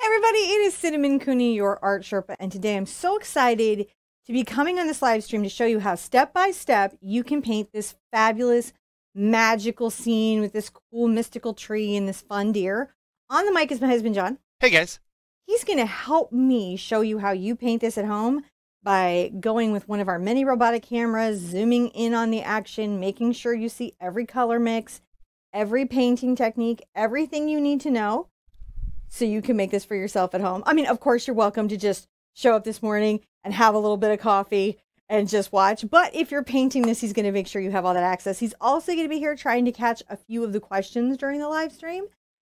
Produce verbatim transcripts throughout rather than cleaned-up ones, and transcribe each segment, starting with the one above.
Everybody, it is Cinnamon Cooney, your Art Sherpa, and today I'm so excited to be coming on this live stream to show you how step by step you can paint this fabulous magical scene with this cool mystical tree and this fun deer. On the mic is my husband John. Hey guys. He's going to help me show you how you paint this at home by going with one of our many robotic cameras, zooming in on the action, making sure you see every color mix, every painting technique, everything you need to know so you can make this for yourself at home. I mean, of course, you're welcome to just show up this morning and have a little bit of coffee and just watch. But if you're painting this, he's going to make sure you have all that access. He's also going to be here trying to catch a few of the questions during the live stream.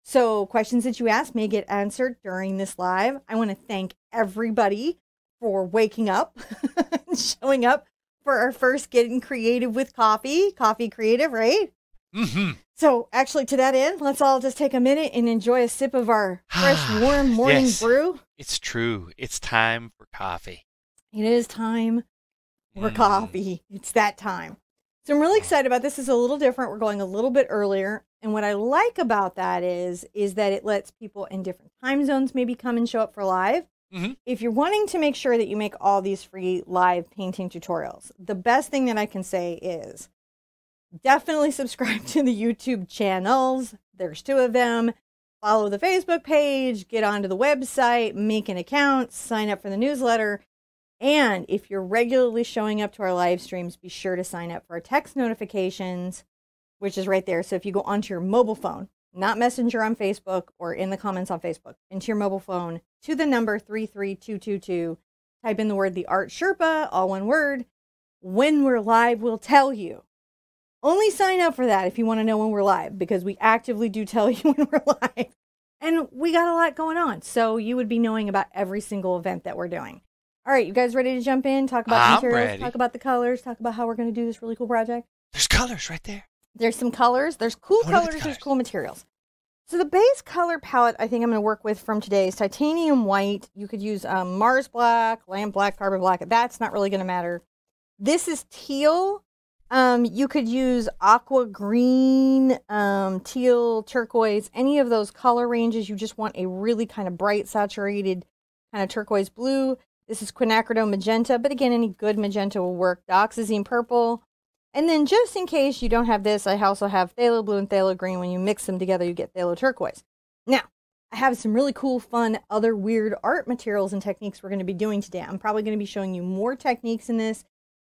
So questions that you ask may get answered during this live. I want to thank everybody for waking up and showing up for our first Getting Creative with Coffee. Coffee creative, right? Mm-hmm. So actually, to that end, let's all just take a minute and enjoy a sip of our fresh, warm morning yes. brew. It's true. It's time for coffee. It is time for mm. coffee. It's that time. So I'm really excited about this. This is a little different. We're going a little bit earlier. And what I like about that is, is that it lets people in different time zones maybe come and show up for live. Mm-hmm. If you're wanting to make sure that you make all these free live painting tutorials, the best thing that I can say is definitely subscribe to the YouTube channels. There's two of them. Follow the Facebook page, get onto the website, make an account, sign up for the newsletter. And if you're regularly showing up to our live streams, be sure to sign up for our text notifications, which is right there. So if you go onto your mobile phone, not Messenger on Facebook or in the comments on Facebook, into your mobile phone, to the number three three two two two, type in the word The Art Sherpa, all one word. When we're live, we'll tell you. Only sign up for that if you want to know when we're live, because we actively do tell you when we're live. And we got a lot going on, so you would be knowing about every single event that we're doing. All right, you guys ready to jump in? Talk about I'm the materials, ready. Talk about the colors, talk about how we're going to do this really cool project. There's colors right there. There's some colors. There's cool colors, the colors, there's cool materials. So the base color palette I think I'm going to work with from today is titanium white. You could use um, Mars black, lamp black, carbon black. That's not really going to matter. This is teal. Um, you could use aqua green, um, teal, turquoise, any of those color ranges. You just want a really kind of bright, saturated kind of turquoise blue. This is Quinacridone Magenta, but again, any good magenta will work. Dioxazine Purple. And then just in case you don't have this, I also have Phthalo Blue and Phthalo Green. When you mix them together, you get Phthalo Turquoise. Now, I have some really cool, fun, other weird art materials and techniques we're going to be doing today. I'm probably going to be showing you more techniques in this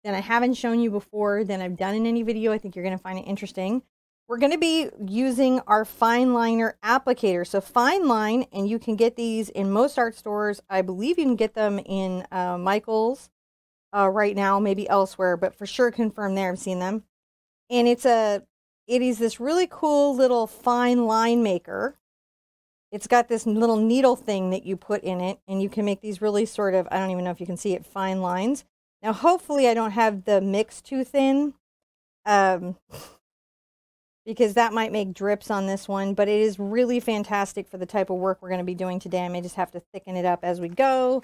than I haven't shown you before, than I've done in any video. I think you're going to find it interesting. We're going to be using our Fineliner applicator. So Fineline, and you can get these in most art stores. I believe you can get them in uh, Michael's uh, right now, maybe elsewhere, but for sure confirm there. I've seen them. And it's a, it is this really cool little fine line maker. It's got this little needle thing that you put in it, and you can make these really sort of, I don't even know if you can see it, fine lines. Now, hopefully I don't have the mix too thin. Um... because that might make drips on this one, but it is really fantastic for the type of work we're going to be doing today. I may just have to thicken it up as we go.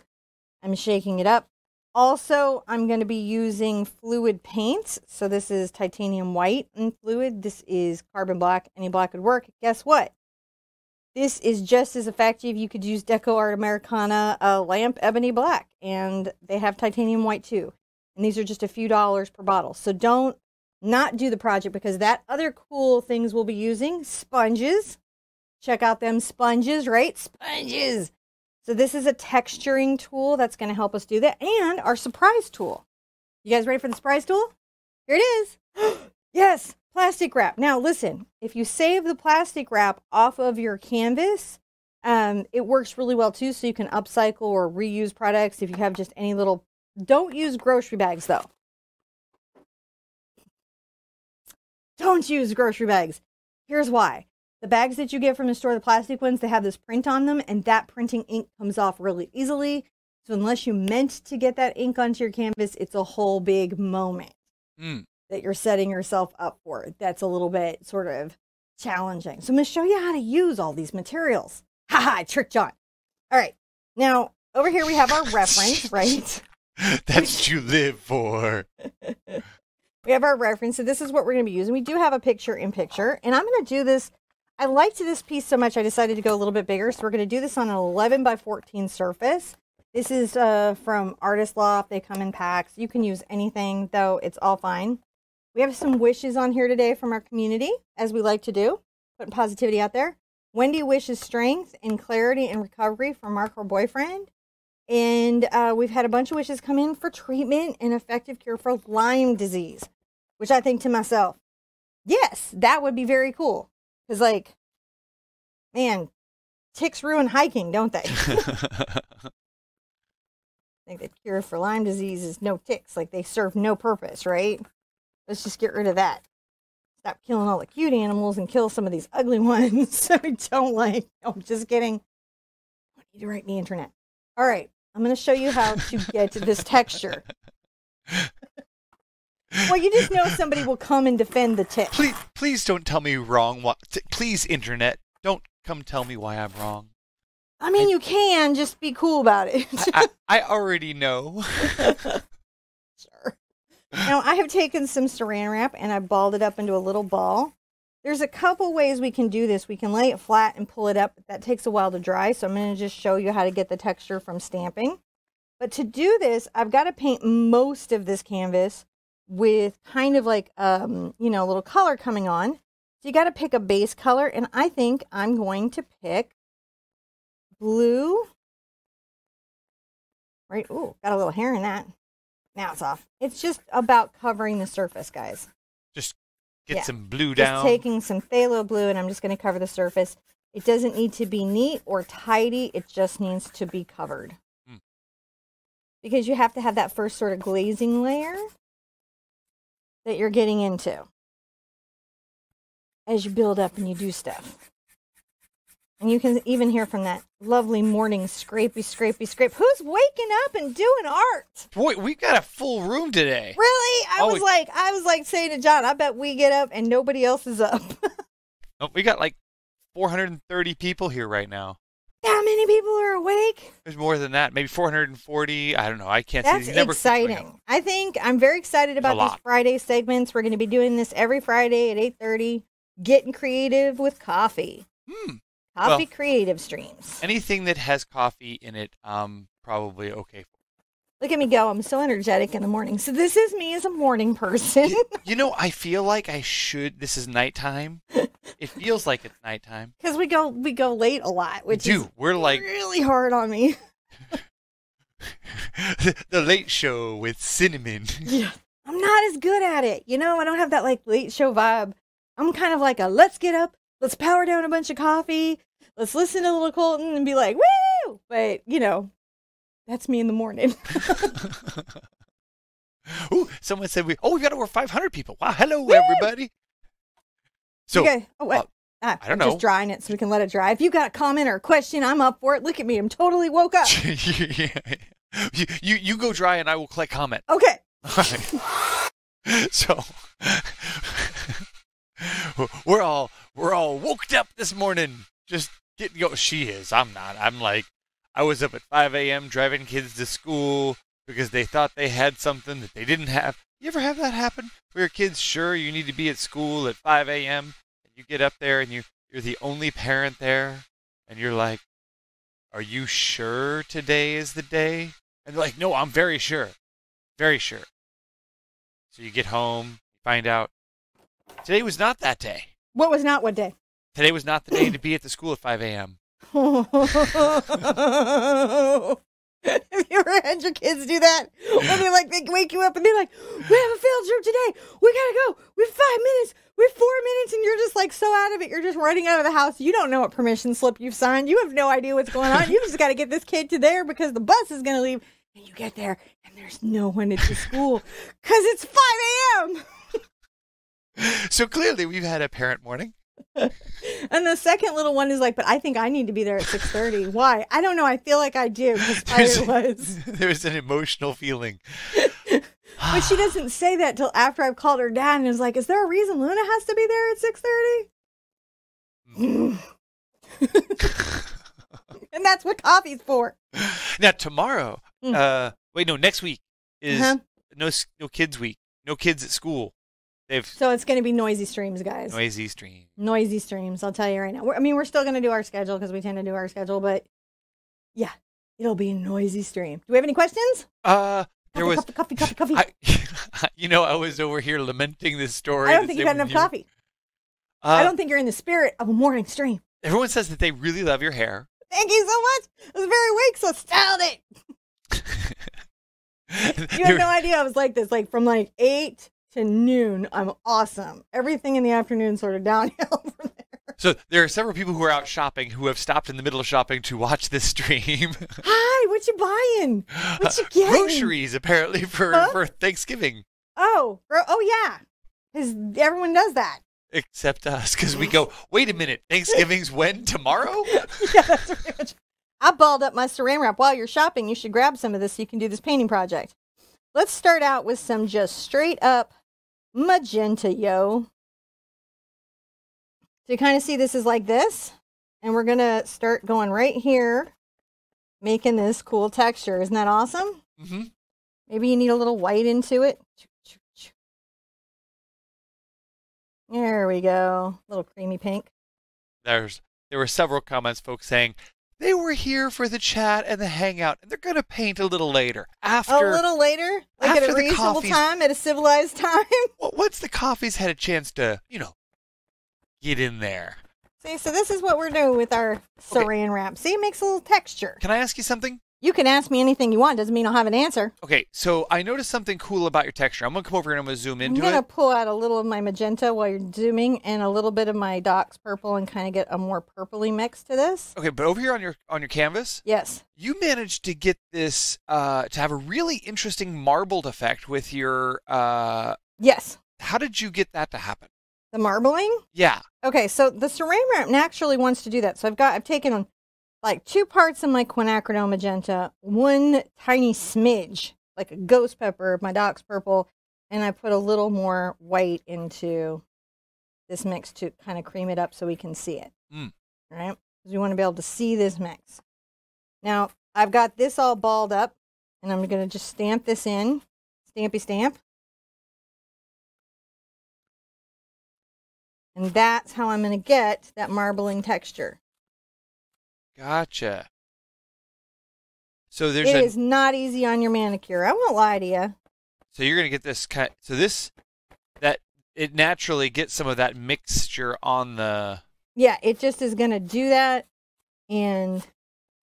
I'm shaking it up. Also, I'm going to be using fluid paints. So this is titanium white and fluid. This is carbon black. Any black would work. Guess what? This is just as effective. You could use Deco Art Americana uh, lamp ebony black, and they have titanium white too. And these are just a few dollars per bottle. So don't not do the project, because that other cool things we'll be using, sponges. Check out them sponges, right? Sponges. So this is a texturing tool that's going to help us do that. And our surprise tool. You guys ready for the surprise tool? Here it is. Yes, plastic wrap. Now listen, if you save the plastic wrap off of your canvas, um, it works really well too. So you can upcycle or reuse products if you have just any little, don't use grocery bags though. Don't use grocery bags. Here's why. The bags that you get from the store, the plastic ones, they have this print on them, and that printing ink comes off really easily. So unless you meant to get that ink onto your canvas, it's a whole big moment mm. that you're setting yourself up for. That's a little bit sort of challenging. So I'm going to show you how to use all these materials. Haha, I tricked John. All right. Now, over here we have our reference, right? That's what you live for. We have our reference. So this is what we're going to be using. We do have a picture in picture, and I'm going to do this. I liked this piece so much I decided to go a little bit bigger. So we're going to do this on an eleven by fourteen surface. This is uh, from Artist Loft. They come in packs. You can use anything, though. It's all fine. We have some wishes on here today from our community, as we like to do, putting positivity out there. Wendy wishes strength and clarity and recovery for Mark, her boyfriend. And uh, we've had a bunch of wishes come in for treatment and effective cure for Lyme disease, which I think to myself, yes, that would be very cool. Because, like, man, ticks ruin hiking, don't they? I think the cure for Lyme disease is no ticks. Like, they serve no purpose, right? Let's just get rid of that. Stop killing all the cute animals and kill some of these ugly ones that we don't like. No, I'm just kidding. I don't need to write in the internet. All right, I'm going to show you how to get to this texture. Well, you just know somebody will come and defend the tick. Please, please don't tell me wrong. Please, internet, don't come tell me why I'm wrong. I mean, I, you can just be cool about it. I, I already know. Sure. Now, I have taken some Saran Wrap and I balled it up into a little ball. There's a couple ways we can do this. We can lay it flat and pull it up, but that takes a while to dry. So I'm going to just show you how to get the texture from stamping. But to do this, I've got to paint most of this canvas with kind of like, um, you know, a little color coming on. So you got to pick a base color. And I think I'm going to pick blue. Right. Ooh, got a little hair in that. Now it's off. It's just about covering the surface, guys. Just get yeah. some blue down. Just taking some phthalo blue, and I'm just going to cover the surface. It doesn't need to be neat or tidy. It just needs to be covered. Mm. Because you have to have that first sort of glazing layer that you're getting into as you build up and you do stuff. And you can even hear from that lovely morning scrapey, scrapey, scrape. Who's waking up and doing art? Boy, we've got a full room today. Really? I oh, was like, I was like saying to John, I bet we get up and nobody else is up. Oh, we got like four hundred thirty people here right now. How many people are awake? There's more than that. Maybe four hundred forty. I don't know. I can't see. That's exciting. I think I'm very excited about these Friday segments. We're going to be doing this every Friday at eight thirty. Getting creative with coffee. Hmm. Coffee well, creative streams. Anything that has coffee in it, um, probably okay. Look at me go. I'm so energetic in the morning. So this is me as a morning person. you, you know, I feel like I should. This is nighttime. It feels like it's nighttime. Because we go we go late a lot, which we do. Is We're like, really hard on me. the, the late show with Cinnamon. Yeah. I'm not as good at it. You know, I don't have that like late show vibe. I'm kind of like a let's get up. Let's power down a bunch of coffee. Let's listen to Little Colton and be like, woo! But, you know, that's me in the morning. Ooh, someone said, we. oh, we've got over five hundred people. Wow, hello, woo! Everybody. So, okay. oh, what? Uh, ah, I don't know. Just drying it so we can let it dry. If you got a comment or a question, I'm up for it. Look at me. I'm totally woke up. yeah. you, you, you go dry and I will click comment. Okay. All right. So... We're all we're all woke up this morning. Just getting go. She is. I'm not. I'm like, I was up at five A M driving kids to school because they thought they had something that they didn't have. You ever have that happen? Where your kids, sure, you need to be at school at five A M You get up there and you you're the only parent there, and you're like, are you sure today is the day? And they're like, no, I'm very sure, very sure. So you get home, find out. Today was not that day. What was not what day? Today was not the day to be at the school at five A M Have you ever had your kids do that? When they like they wake you up and they're like, we have a field trip today. We gotta go. We have five minutes. We have four minutes, and you're just like so out of it. You're just running out of the house. You don't know what permission slip you've signed. You have no idea what's going on. You just gotta get this kid to there because the bus is gonna leave. And you get there and there's no one at the school because it's five A M So clearly we've had a parent morning. And the second little one is like, but I think I need to be there at six thirty. Why? I don't know. I feel like I do. There's, I was. there's an emotional feeling. But she doesn't say that till after I've called her dad and is like, is there a reason Luna has to be there at six thirty? Mm. And that's what coffee's for. Now, tomorrow, mm. uh, wait, no, next week is uh-huh. no, no kids week. No kids at school. They've so it's going to be noisy streams, guys. Noisy streams. Noisy streams. I'll tell you right now. We're, I mean, we're still going to do our schedule because we tend to do our schedule, but yeah, it'll be a noisy stream. Do we have any questions? Uh, there coffee, was coffee, coffee, coffee, coffee. I, you know, I was over here lamenting this story. I don't think you've had enough you, coffee. Uh, I don't think you're in the spirit of a morning stream. Everyone says that they really love your hair. Thank you so much. It was very weak, so styled it. You have no idea I was like this. Like from like eight to noon, I'm awesome. Everything in the afternoon sort of downhill from there. So there are several people who are out shopping who have stopped in the middle of shopping to watch this stream. Hi, what you buying? What you getting? Uh, groceries, apparently, for, huh? for Thanksgiving. Oh, oh yeah. Because everyone does that. Except us, because we go, wait a minute, Thanksgiving's when? Tomorrow? Yeah, that's pretty much. I balled up my Saran Wrap. While you're shopping, you should grab some of this so you can do this painting project. Let's start out with some just straight up magenta, yo. So you kind of see this is like this, and we're going to start going right here, making this cool texture. Isn't that awesome? Mm-hmm. Maybe you need a little white into it. There we go. A little creamy pink. There's there were several comments, folks saying they were here for the chat and the hangout, and they're going to paint a little later. After a little later, like at a reasonable time, at a civilized time. Once the coffee's had a chance to, you know, get in there. See, so this is what we're doing with our Saran Wrap. See, it makes a little texture. Can I ask you something? You can ask me anything you want. Doesn't mean I'll have an answer. Okay, so I noticed something cool about your texture. I'm going to come over here and I'm going to zoom into it. I'm going to pull out a little of my magenta while you're zooming and a little bit of my Dox purple and kind of get a more purpley mix to this. Okay, but over here on your on your canvas, yes, you managed to get this uh, to have a really interesting marbled effect with your... Uh, yes. How did you get that to happen? The marbling? Yeah. Okay, so the Saran Wrap naturally wants to do that. So I've got, I've taken... on like two parts of my quinacridone magenta, one tiny smidge, like a ghost pepper of my Dox purple, and I put a little more white into this mix to kind of cream it up so we can see it, mm. right? Because we want to be able to see this mix. Now, I've got this all balled up, and I'm going to just stamp this in, stampy stamp. And that's how I'm going to get that marbling texture. Gotcha. So there's it a, is not easy on your manicure. I won't lie to you. So you're gonna get this kind. So this that it naturally gets some of that mixture on the. Yeah, it just is gonna do that, and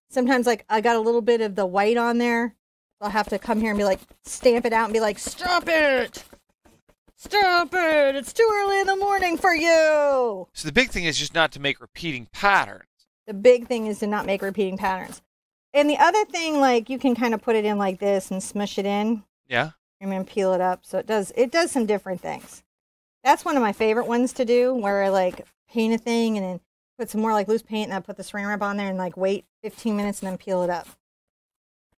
sometimes like I got a little bit of the white on there. I'll have to come here and be like stamp it out and be like stop it. Stop it! It's too early in the morning for you. So the big thing is just not to make repeating patterns. The big thing is to not make repeating patterns. And the other thing, like, you can kind of put it in like this and smush it in. Yeah. And then peel it up. So it does, it does some different things. That's one of my favorite ones to do, where I, like, paint a thing and then put some more, like, loose paint, and I put the Saran Wrap on there and, like, wait fifteen minutes and then peel it up.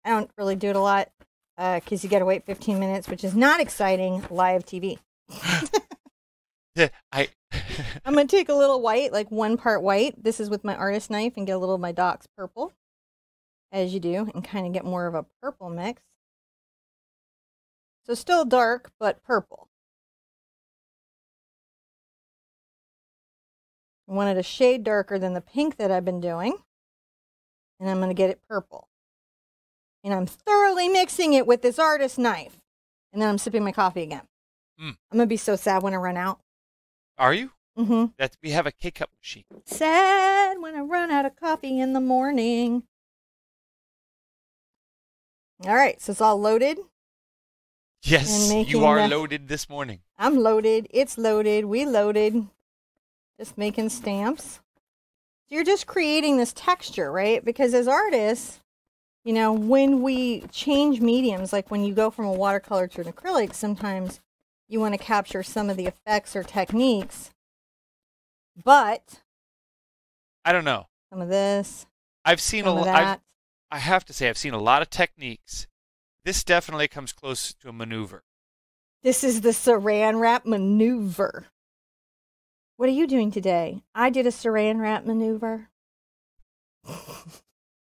I don't really do it a lot because uh, you got to wait fifteen minutes, which is not exciting live T V. I... I'm going to take a little white, like one part white. This is with my artist knife, and get a little of my Dox purple, as you do, and kind of get more of a purple mix. So still dark, but purple. I wanted a shade darker than the pink that I've been doing, and I'm going to get it purple. And I'm thoroughly mixing it with this artist knife, and then I'm sipping my coffee again. Mm. I'm going to be so sad when I run out. Are you? Mm-hmm. That's, we have a K-cup machine. Sad when I run out of coffee in the morning. All right, so it's all loaded. Yes, you are the, loaded this morning. I'm loaded. It's loaded. We loaded. Just making stamps. You're just creating this texture, right? Because as artists, you know, when we change mediums, like when you go from a watercolor to an acrylic, sometimes... you want to capture some of the effects or techniques, but I don't know. Some of this. I've seen a lot. I have to say, I've seen a lot of techniques. This definitely comes close to a maneuver. This is the Saran Wrap maneuver. What are you doing today? I did a Saran Wrap maneuver.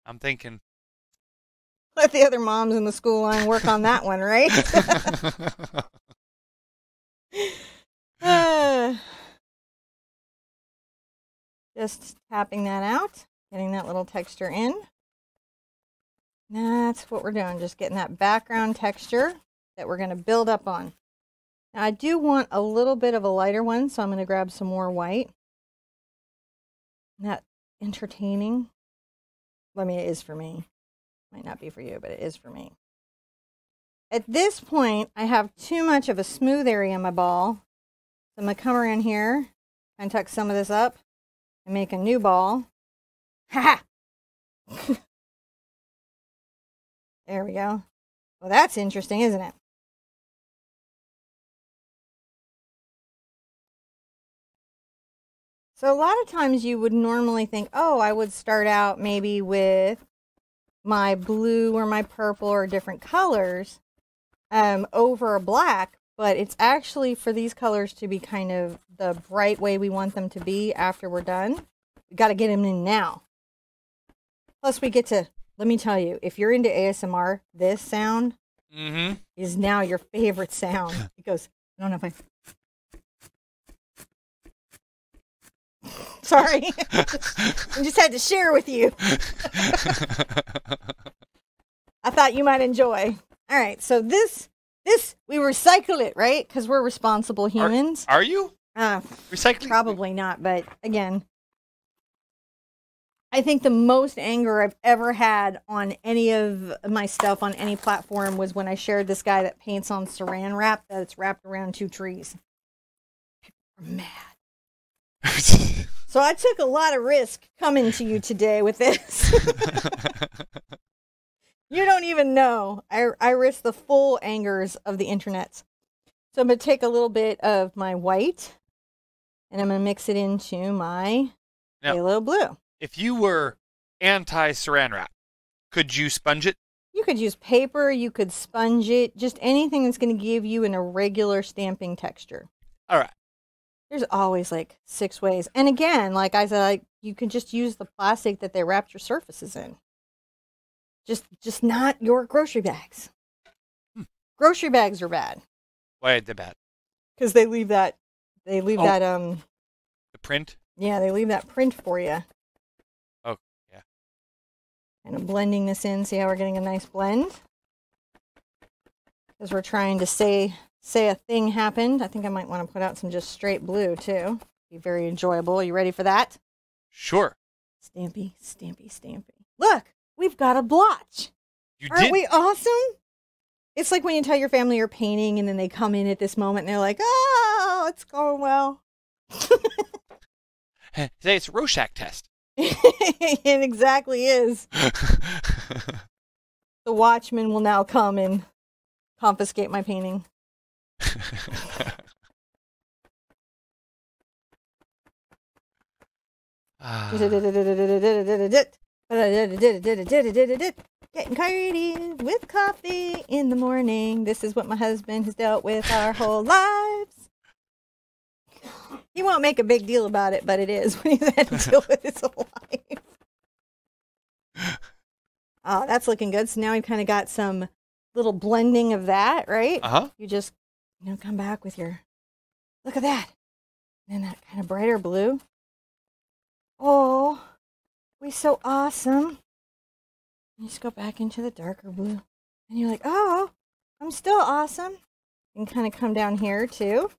I'm thinking. Let the other moms in the school line work on that one, right? Uh, just tapping that out, getting that little texture in. That's what we're doing, just getting that background texture that we're going to build up on. Now I do want a little bit of a lighter one, so I'm going to grab some more white. Isn't that entertaining? I mean, it is for me. Might not be for you, but it is for me. At this point, I have too much of a smooth area in my ball. So I'm going to come around here and tuck some of this up and make a new ball. Ha ha! There we go. Well, that's interesting, isn't it? So a lot of times you would normally think, oh, I would start out maybe with my blue or my purple or different colors um, over a black, but it's actually for these colors to be kind of the bright way we want them to be after we're done. We got to get them in now. Plus we get to, let me tell you, if you're into A S M R, this sound mm-hmm. is now your favorite sound. It goes, I don't know if I... Sorry. I just had to share with you. I thought you might enjoy. All right, so this, this we recycle it, right? Because we're responsible humans. Are, are you? Uh, Recycling? Probably not, but again... I think the most anger I've ever had on any of my stuff on any platform was when I shared this guy that paints on Saran Wrap that's wrapped around two trees. People were mad. So I took a lot of risk coming to you today with this. You don't even know. I, I risked the full angers of the internet. So I'm going to take a little bit of my white and I'm going to mix it into my yep. halo blue. If you were anti-Saran Wrap, could you sponge it? You could use paper. You could sponge it. Just anything that's going to give you an irregular stamping texture. All right. There's always like six ways. And again, like I said, like, you can just use the plastic that they wrapped your surfaces in. Just, just not your grocery bags. Hmm. Grocery bags are bad. Why are they bad? Because they leave that. They leave oh, that. Um. The print. Yeah, they leave that print for you. And I'm blending this in. See how we're getting a nice blend? Because we're trying to say, say a thing happened. I think I might want to put out some just straight blue, too. Be very enjoyable. Are you ready for that? Sure. Stampy, stampy, stampy. Look, we've got a blotch. You Aren't did? we awesome? It's like when you tell your family you're painting, and then they come in at this moment, and they're like, oh, it's going well. Today it's a Rorschach test. It exactly is. The Watchman will now come and confiscate my painting. uh. Getting creative with coffee in the morning. This is what my husband has dealt with our whole lives. He won't make a big deal about it, but it is when he's had to deal with his whole life. Oh, that's looking good. So now we've kind of got some little blending of that, right? Uh-huh. You just, you know, come back with your, look at that. And then that kind of brighter blue. Oh, we so awesome. And you just go back into the darker blue. And you're like, oh, I'm still awesome. You can kind of come down here, too.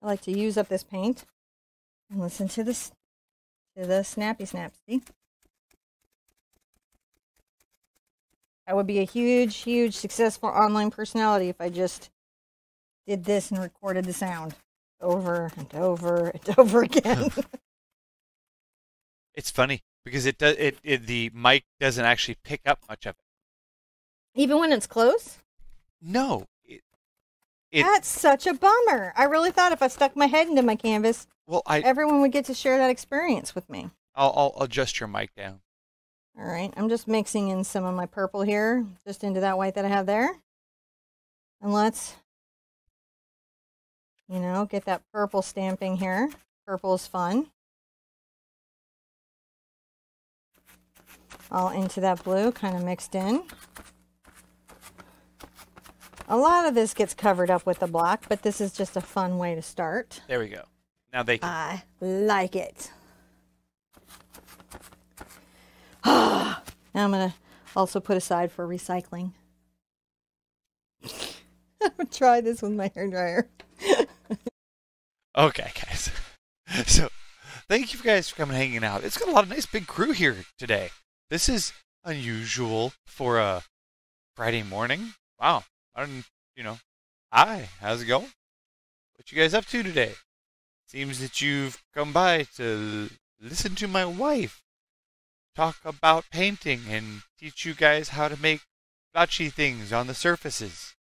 I like to use up this paint and listen to this to the snappy snap. See, I would be a huge, huge successful online personality if I just did this and recorded the sound over and over and over again. It's funny because it does it, it the mic doesn't actually pick up much of it, even when it's close. No. It, That's such a bummer. I really thought if I stuck my head into my canvas, well, I, everyone would get to share that experience with me. I'll, I'll adjust your mic down. All right. I'm just mixing in some of my purple here, just into that white that I have there. And let's, you know, get that purple stamping here. Purple is fun. All into that blue, kind of mixed in. A lot of this gets covered up with the block, but this is just a fun way to start. There we go. Now they can. I like it. Now I'm going to also put aside for recycling. I'm going to try this with my hairdryer. Okay, guys. So, thank you guys for coming and hanging out. It's got a lot of nice big crew here today. This is unusual for a Friday morning. Wow. I don't, you know, hi, how's it going? What you guys up to today? Seems that you've come by to listen to my wife talk about painting and teach you guys how to make blotchy things on the surfaces.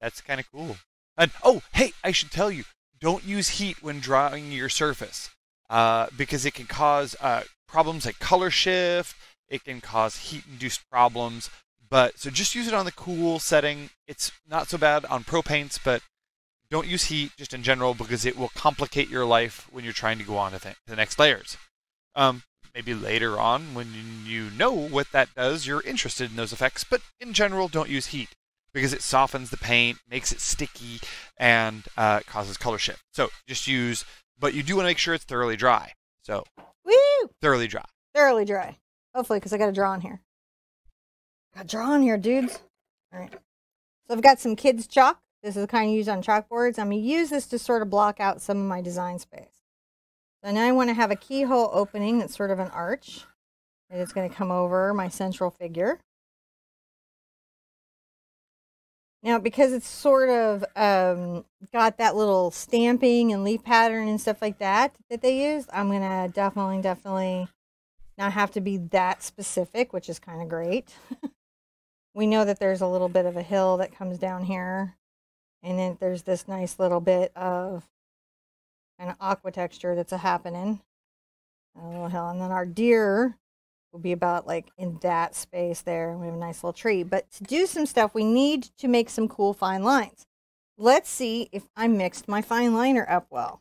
That's kind of cool. And, oh, hey, I should tell you, don't use heat when drawing your surface uh, because it can cause uh, problems like color shift. It can cause heat-induced problems. But so just use it on the cool setting. It's not so bad on pro paints, but don't use heat just in general because it will complicate your life when you're trying to go on to, th to the next layers. Um, maybe later on when you know what that does, you're interested in those effects. But in general, don't use heat because it softens the paint, makes it sticky, and uh, causes color shift. So just use, but you do want to make sure it's thoroughly dry. So Woo! thoroughly dry. Thoroughly dry. Hopefully, because I got to draw on here. Got draw on here, dudes. All right. So I've got some kids' chalk. This is the kind you use on chalkboards. I'm going to use this to sort of block out some of my design space. So now I want to have a keyhole opening that's sort of an arch. And it's going to come over my central figure. Now, because it's sort of um, got that little stamping and leaf pattern and stuff like that that they used, I'm going to definitely, definitely not have to be that specific, which is kind of great. We know that there's a little bit of a hill that comes down here. And then there's this nice little bit of kind of aqua texture that's a happening. A little hill. And then our deer will be about like in that space there. We have a nice little tree. But to do some stuff, we need to make some cool fine lines. Let's see if I mixed my fine liner up well.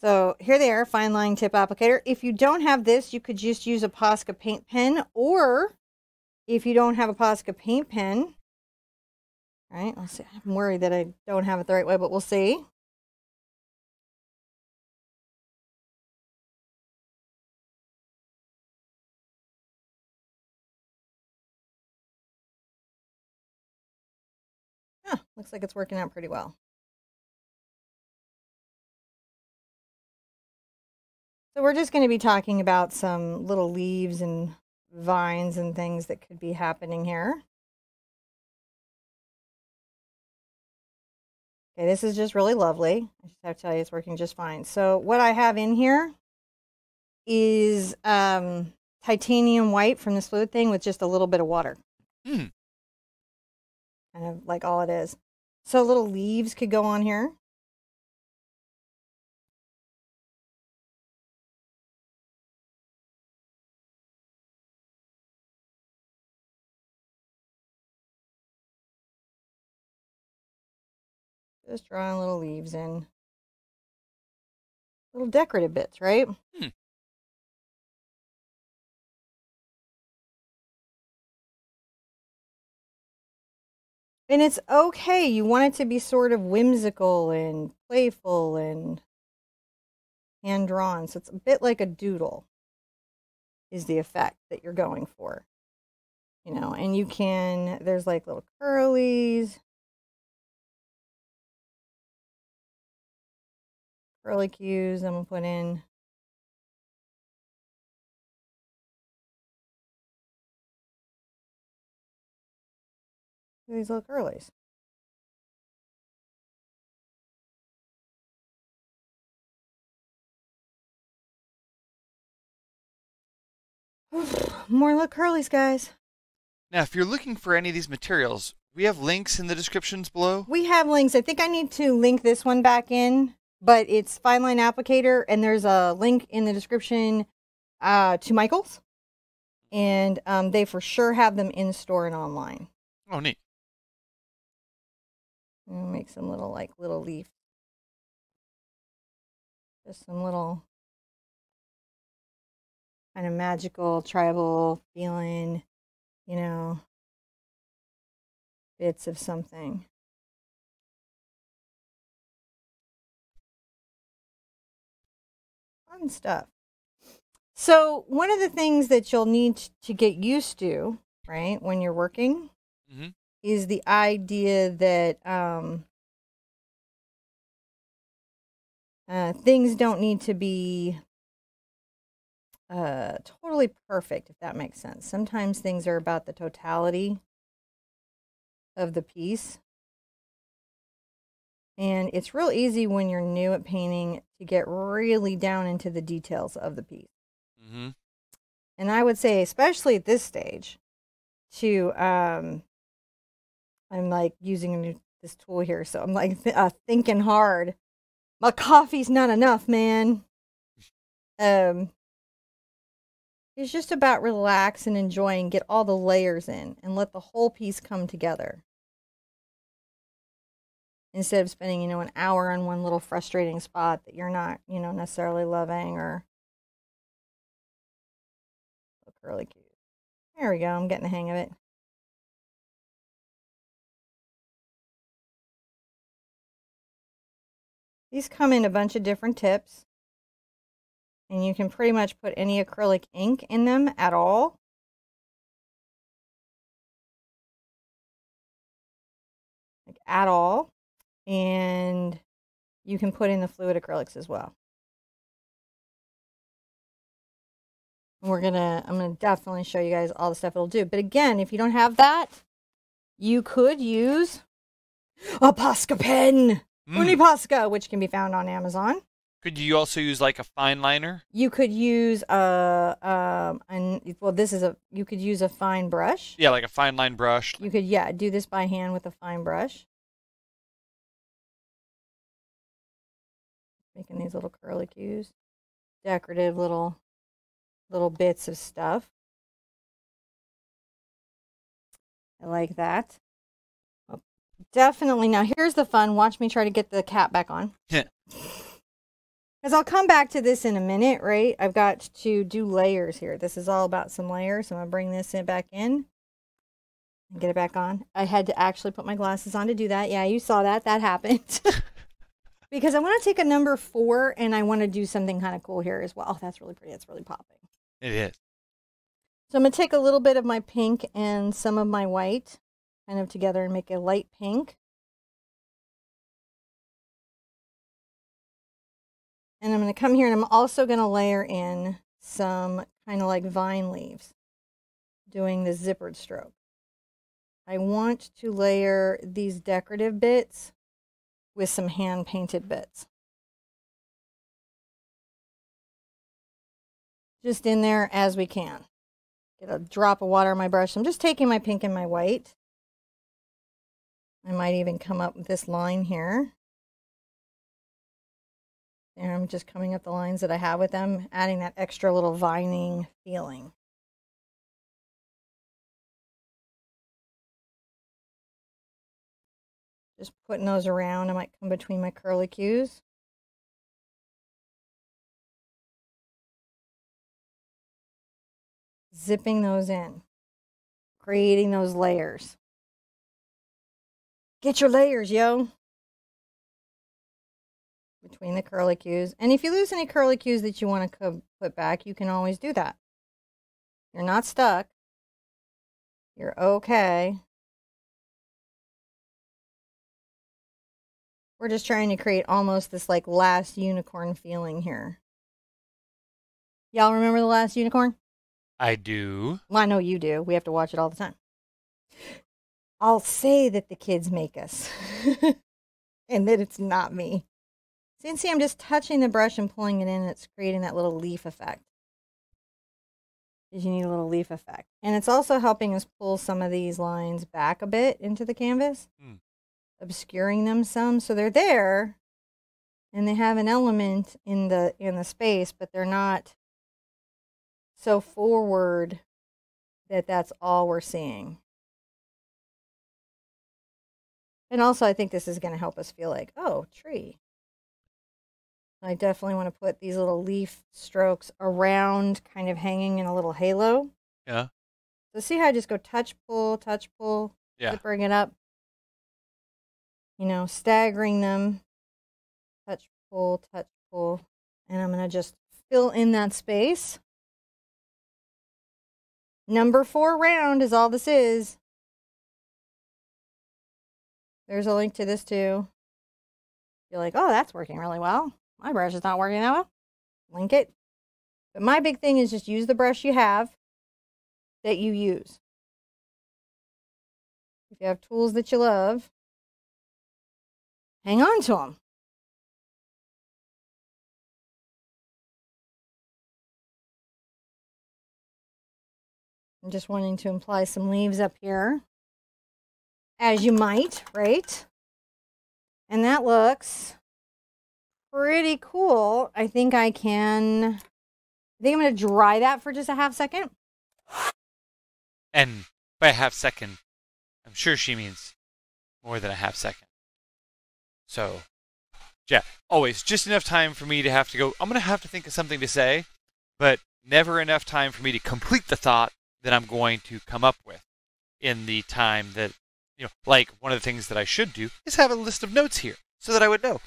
So here they are, fine line tip applicator. If you don't have this, you could just use a Posca paint pen, or if you don't have a Posca paint pen, all right, let's see. I'm worried that I don't have it the right way, but we'll see. Huh, looks like it's working out pretty well. So we're just going to be talking about some little leaves and vines and things that could be happening here. Okay, this is just really lovely. I just have to tell you, it's working just fine. So what I have in here is um, titanium white from this fluid thing with just a little bit of water. Mm. Kind of like all it is. So little leaves could go on here. Just drawing little leaves in. Little decorative bits, right? Hmm. And it's okay. You want it to be sort of whimsical and playful and hand-drawn. So it's a bit like a doodle is the effect that you're going for. You know, and you can, there's like little curlies. Curly cues I'm going to put in. These little curlies. More little curlies, guys. Now, if you're looking for any of these materials, we have links in the descriptions below. We have links. I think I need to link this one back in. But it's Fineline Applicator, and there's a link in the description uh, to Michael's. And um, they for sure have them in store and online. Oh, neat. Make some little, like, little leaf. Just some little kind of magical, tribal feeling, you know. bits of something. Fun stuff. So one of the things that you'll need to get used to, right, when you're working, mm-hmm. is the idea that um, uh, things don't need to be uh, totally perfect, if that makes sense. Sometimes things are about the totality of the piece. And it's real easy when you're new at painting to get really down into the details of the piece. Mm-hmm. And I would say, especially at this stage, to um, I'm like using a new, this tool here, so I'm like th uh, thinking hard. My coffee's not enough, man. Um, it's just about relax and enjoy and get all the layers in and let the whole piece come together. Instead of spending, you know, an hour on one little frustrating spot that you're not, you know, necessarily loving or. Really cute. There we go. I'm getting the hang of it. These come in a bunch of different tips. And you can pretty much put any acrylic ink in them at all. Like at all. And you can put in the fluid acrylics as well. We're gonna, I'm gonna definitely show you guys all the stuff it'll do. But again, if you don't have that, you could use a Posca pen, mm. Uni Posca, which can be found on Amazon. Could you also use like a fine liner? You could use a, um, an, well, this is a, you could use a fine brush. Yeah, like a fine line brush. You could, yeah, do this by hand with a fine brush. Making these little curly cues, decorative little. Little bits of stuff. I like that. Well, definitely. Now, here's the fun. Watch me try to get the cap back on. Yeah. Because I'll come back to this in a minute, right? I've got to do layers here. This is all about some layers. So I'm going to bring this in back in and get it back on. I had to actually put my glasses on to do that. Yeah, you saw that. That happened. Because I want to take a number four and I want to do something kind of cool here as well. Oh, that's really pretty. That's really popping. It is. So I'm going to take a little bit of my pink and some of my white kind of together and make a light pink. And I'm going to come here and I'm also going to layer in some kind of like vine leaves, doing the zippered stroke. I want to layer these decorative bits with some hand-painted bits. Just in there as we can. Get a drop of water on my brush. I'm just taking my pink and my white. I might even come up with this line here. There, I'm just coming up the lines that I have with them, adding that extra little vining feeling. Just putting those around. I might come between my curlicues. Zipping those in, creating those layers. Get your layers, yo. Between the curlicues. And if you lose any curlicues that you want to put back, you can always do that. You're not stuck. You're okay. We're just trying to create almost this like Last Unicorn feeling here. Y'all remember The Last Unicorn? I do. Well, I know you do. We have to watch it all the time. I'll say that the kids make us. And that it's not me. See, see, I'm just touching the brush and pulling it in. And it's creating that little leaf effect. Because you need a little leaf effect. And it's also helping us pull some of these lines back a bit into the canvas. Mm. Obscuring them some, so they're there and they have an element in the in the space, but they're not so forward that that's all we're seeing. And also I think this is going to help us feel like, oh, tree. I definitely want to put these little leaf strokes around, kind of hanging in a little halo. Yeah. So see how I just go touch, pull, touch, pull, yeah. Bring it up. you know, staggering them. Touch, pull, touch, pull. And I'm going to just fill in that space. Number four round is all this is. There's a link to this too. You're like, oh, that's working really well. My brush is not working that well. Link it. But my big thing is just use the brush you have that you use. If you have tools that you love, hang on to them. I'm just wanting to imply some leaves up here, as you might, right? And that looks pretty cool. I think I can, I think I'm going to dry that for just a half second. And by a half second, I'm sure she means more than a half second. So, yeah, always just enough time for me to have to go, I'm going to have to think of something to say, but never enough time for me to complete the thought that I'm going to come up with in the time that, you know, like one of the things that I should do is have a list of notes here so that I would know,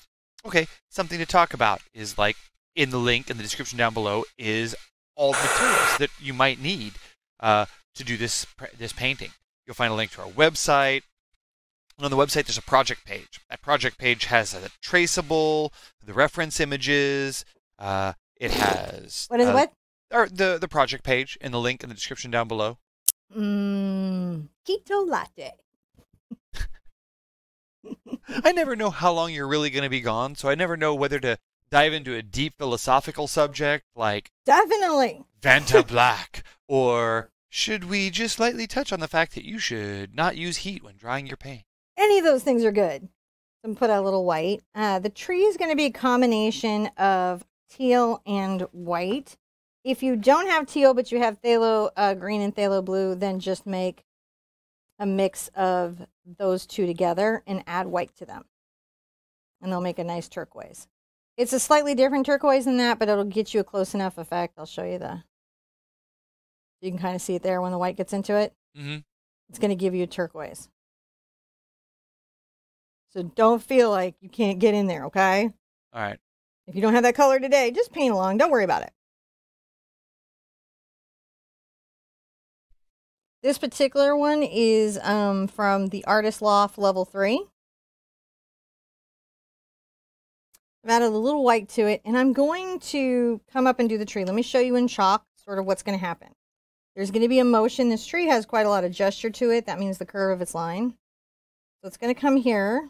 okay, something to talk about is like in the link in the description down below is all the materials that you might need uh, to do this, this painting. You'll find a link to our website. And on the website, there's a project page. That project page has a traceable, the reference images. Uh, it has... What is uh, what? Or the, the project page and the link in the description down below. Mmm, keto latte. I never know how long you're really going to be gone, so I never know whether to dive into a deep philosophical subject like... Definitely. Vanta Black. Or should we just lightly touch on the fact that you should not use heat when drying your paint? Any of those things are good. And put out a little white. Uh, the tree is going to be a combination of teal and white. If you don't have teal, but you have phthalo uh, green and phthalo blue, then just make a mix of those two together and add white to them. And they'll make a nice turquoise. It's a slightly different turquoise than that, but it'll get you a close enough effect. I'll show you the... You can kind of see it there when the white gets into it. Mm-hmm. It's going to give you a turquoise. So don't feel like you can't get in there, okay? All right. If you don't have that color today, just paint along. Don't worry about it. This particular one is um, from the Artist Loft Level three. I've added a little white to it, and I'm going to come up and do the tree. Let me show you in chalk sort of what's going to happen. There's going to be a motion. This tree has quite a lot of gesture to it. That means the curve of its line. So it's going to come here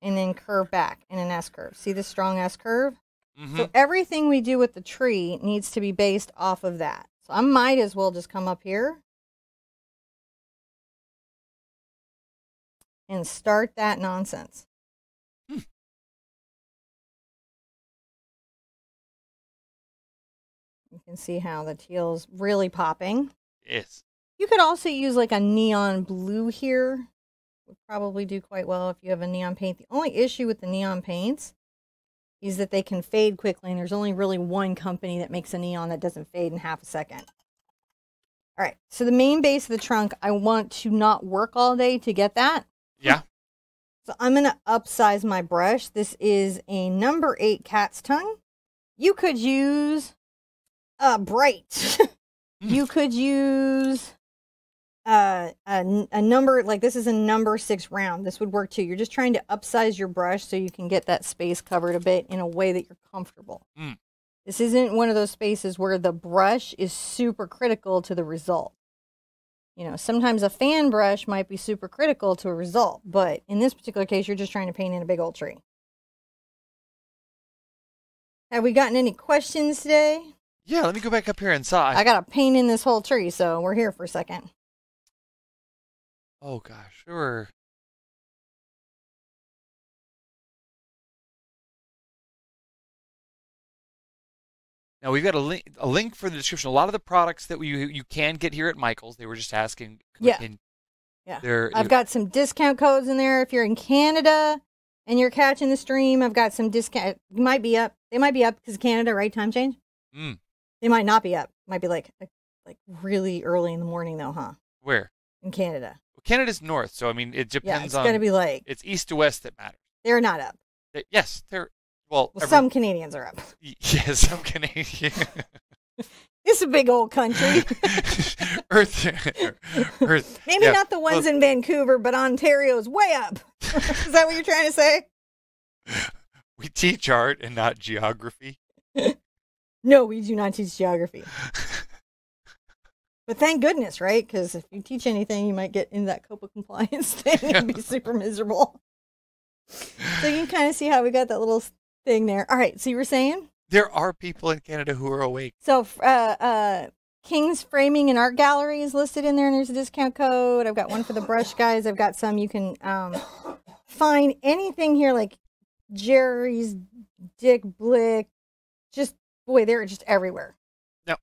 and then curve back in an S curve. See this strong S curve? Mm-hmm. So everything we do with the tree needs to be based off of that. So I might as well just come up here and start that nonsense. Hmm. You can see how the teal's really popping. Yes. You could also use like a neon blue here. Would probably do quite well if you have a neon paint. The only issue with the neon paints is that they can fade quickly, and there's only really one company that makes a neon that doesn't fade in half a second. All right, so the main base of the trunk, I want to not work all day to get that. Yeah. So I'm going to upsize my brush. This is a number eight cat's tongue. You could use a bright. You could use uh, a, a number, like this is a number six round. This would work too. You're just trying to upsize your brush so you can get that space covered a bit in a way that you're comfortable. Mm. This isn't one of those spaces where the brush is super critical to the result. You know, sometimes a fan brush might be super critical to a result, but in this particular case, you're just trying to paint in a big old tree. Have we gotten any questions today? Yeah, let me go back up here and saw. I got to paint in this whole tree, so we're here for a second. Oh, gosh, sure. Now, we've got a link, a link for the description. A lot of the products that we, you can get here at Michael's, they were just asking. Yeah. In, yeah. I've you, got some discount codes in there. If you're in Canada and you're catching the stream, I've got some discount. You might be up. They might be up because Canada, right? Time change? Mm. They might not be up. Might be like like really early in the morning though, huh? Where? In Canada. Canada's north, so I mean, it depends on... Yeah, it's going to be like... It's east to west that matters. They're not up. They, yes, they're... Well, well every, some Canadians are up. Yes, some Canadians... It's a big old country. Earth, Earth. Maybe yeah. not the ones well, in Vancouver, but Ontario's way up. Is that what you're trying to say? We teach art and not geography. No, we do not teach geography. But thank goodness, right? Because if you teach anything, you might get in that COPA compliance thing yeah. and be super miserable. So you can kind of see how we got that little thing there. All right. So you were saying? There are people in Canada who are awake. So uh, uh, King's Framing and Art Gallery is listed in there, and there's a discount code. I've got one for the brush guys. I've got some. You can um, find anything here like Jerry's, Dick Blick. Just, boy, they're just everywhere. Now,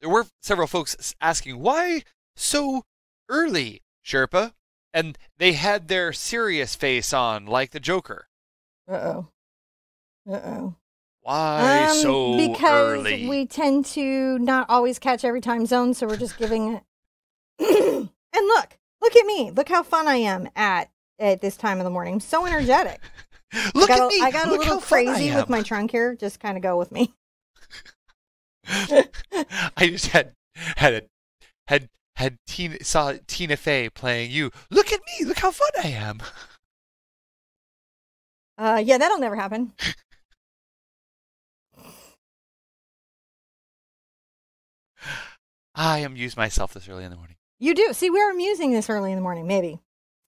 there were several folks asking, why so early, Sherpa? And they had their serious face on, like the Joker. Uh-oh. Uh-oh. Why um, so because early? Because we tend to not always catch every time zone, so we're just giving it. And look, look at me. Look how fun I am at, at this time of the morning. I'm so energetic. Look at a, me. I got look a little crazy with my trunk here. Just kind of go with me. I just had had a, had had Tina, saw Tina Fey playing you. Look at me. Look how fun I am. Uh, yeah, that'll never happen. I amuse myself this early in the morning. You do. See, we're amusing this early in the morning, maybe.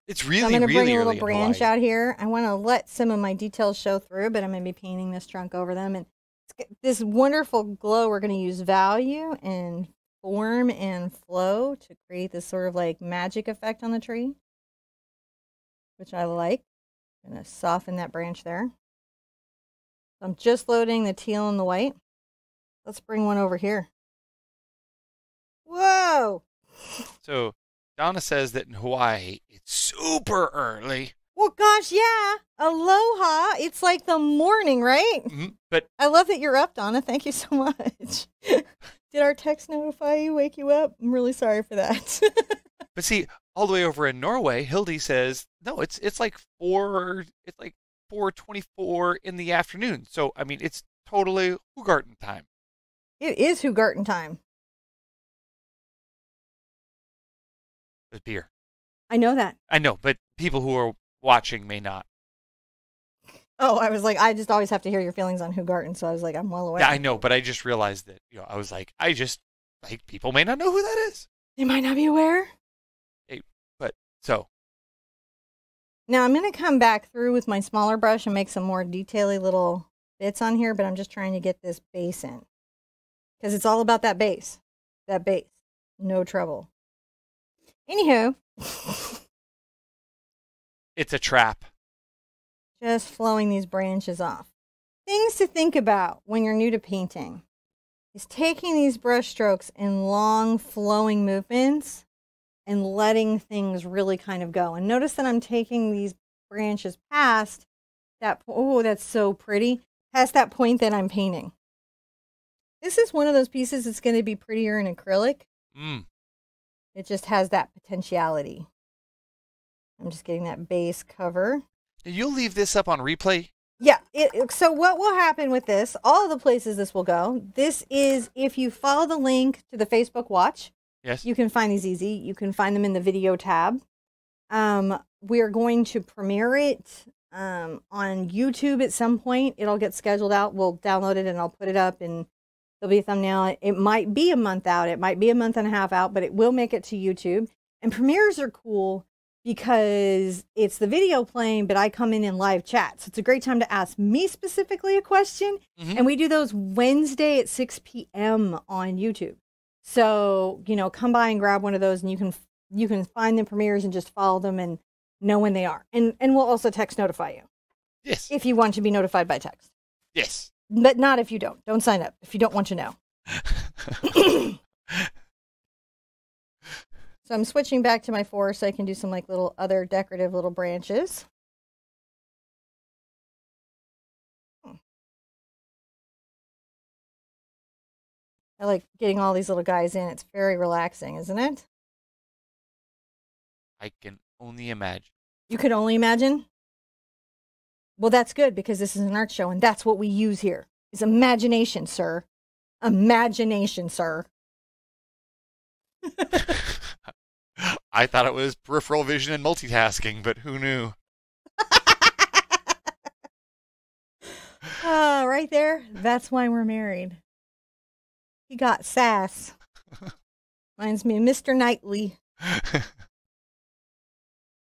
It's really, so I'm gonna really bring a little branch out here. I want to let some of my details show through, but I'm going to be painting this trunk over them. And this wonderful glow, we're going to use value and form and flow to create this sort of like magic effect on the tree, which I like. I'm going to soften that branch there. I'm just loading the teal and the white. Let's bring one over here. Whoa! So, Donna says that in Hawaii, it's super early. Well, gosh, yeah. Aloha. It's like the morning, right? Mm-hmm. But I love that you're up, Donna. Thank you so much. Did our text notify you, wake you up? I'm really sorry for that. But see, all the way over in Norway, Hildy says, no, it's it's like four, it's like four twenty-four in the afternoon. So, I mean, it's totally Hoogarten time. It is Hoogarten time. The beer. I know that. I know, but people who are watching may not. Oh, I was like, I just always have to hear your feelings on Hoogarten, so I was like, I'm well aware. Yeah, I know, but I just realized that, you know, I was like, I just, like, people may not know who that is. They might not be aware. Hey, but, so. Now, I'm going to come back through with my smaller brush and make some more detail-y little bits on here, but I'm just trying to get this base in. Because it's all about that base. That base. No trouble. Anywho, it's a trap. Just flowing these branches off. Things to think about when you're new to painting is taking these brush strokes in long flowing movements and letting things really kind of go. And notice that I'm taking these branches past that, oh, that's so pretty, past that point that I'm painting. This is one of those pieces that's going to be prettier in acrylic. Mm. It just has that potentiality. I'm just getting that base cover. You'll leave this up on replay? Yeah. It, so what will happen with this, all of the places this will go, this is, if you follow the link to the Facebook watch, yes, you can find these easy. You can find them in the video tab. Um, we're going to premiere it um, on YouTube at some point. It'll get scheduled out. We'll download it and I'll put it up and there'll be a thumbnail. It might be a month out. It might be a month and a half out, but it will make it to YouTube. And premieres are cool because it's the video playing, but I come in and live chat. So it's a great time to ask me specifically a question. Mm-hmm. And we do those Wednesday at six P M on YouTube. So, you know, come by and grab one of those and you can, you can find the premieres and just follow them and know when they are. And, and we'll also text notify you. Yes. If you want to be notified by text. Yes. But not if you don't. Don't sign up if you don't want to know. So I'm switching back to my four so I can do some like little other decorative little branches. Hmm. I like getting all these little guys in. It's very relaxing, isn't it? I can only imagine. You could only imagine? Well, that's good, because this is an art show, and that's what we use here, is imagination, sir. Imagination, sir. I thought it was peripheral vision and multitasking, but who knew? Uh, right there. That's why we're married. He got sass. Reminds me of Mister Knightley.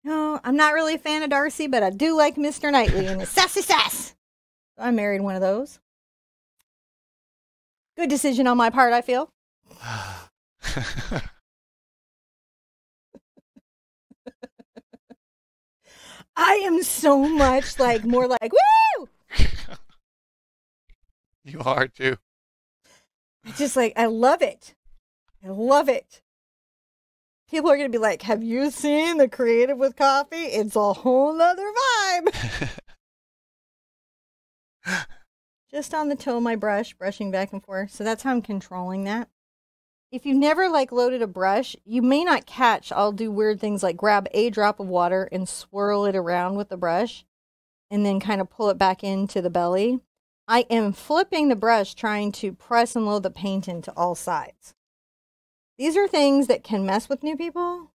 No, I'm not really a fan of Darcy, but I do like Mister Knightley and his sassy sass. So I married one of those. Good decision on my part, I feel. I am so much like, more like, woo! You are too. It's just like, I love it. I love it. People are going to be like, have you seen the Creative with Coffee? It's a whole nother vibe. Just on the toe of my brush, brushing back and forth. So that's how I'm controlling that. If you've never like loaded a brush, you may not catch. I'll do weird things like grab a drop of water and swirl it around with the brush and then kind of pull it back into the belly. I am flipping the brush, trying to press and load the paint into all sides. These are things that can mess with new people.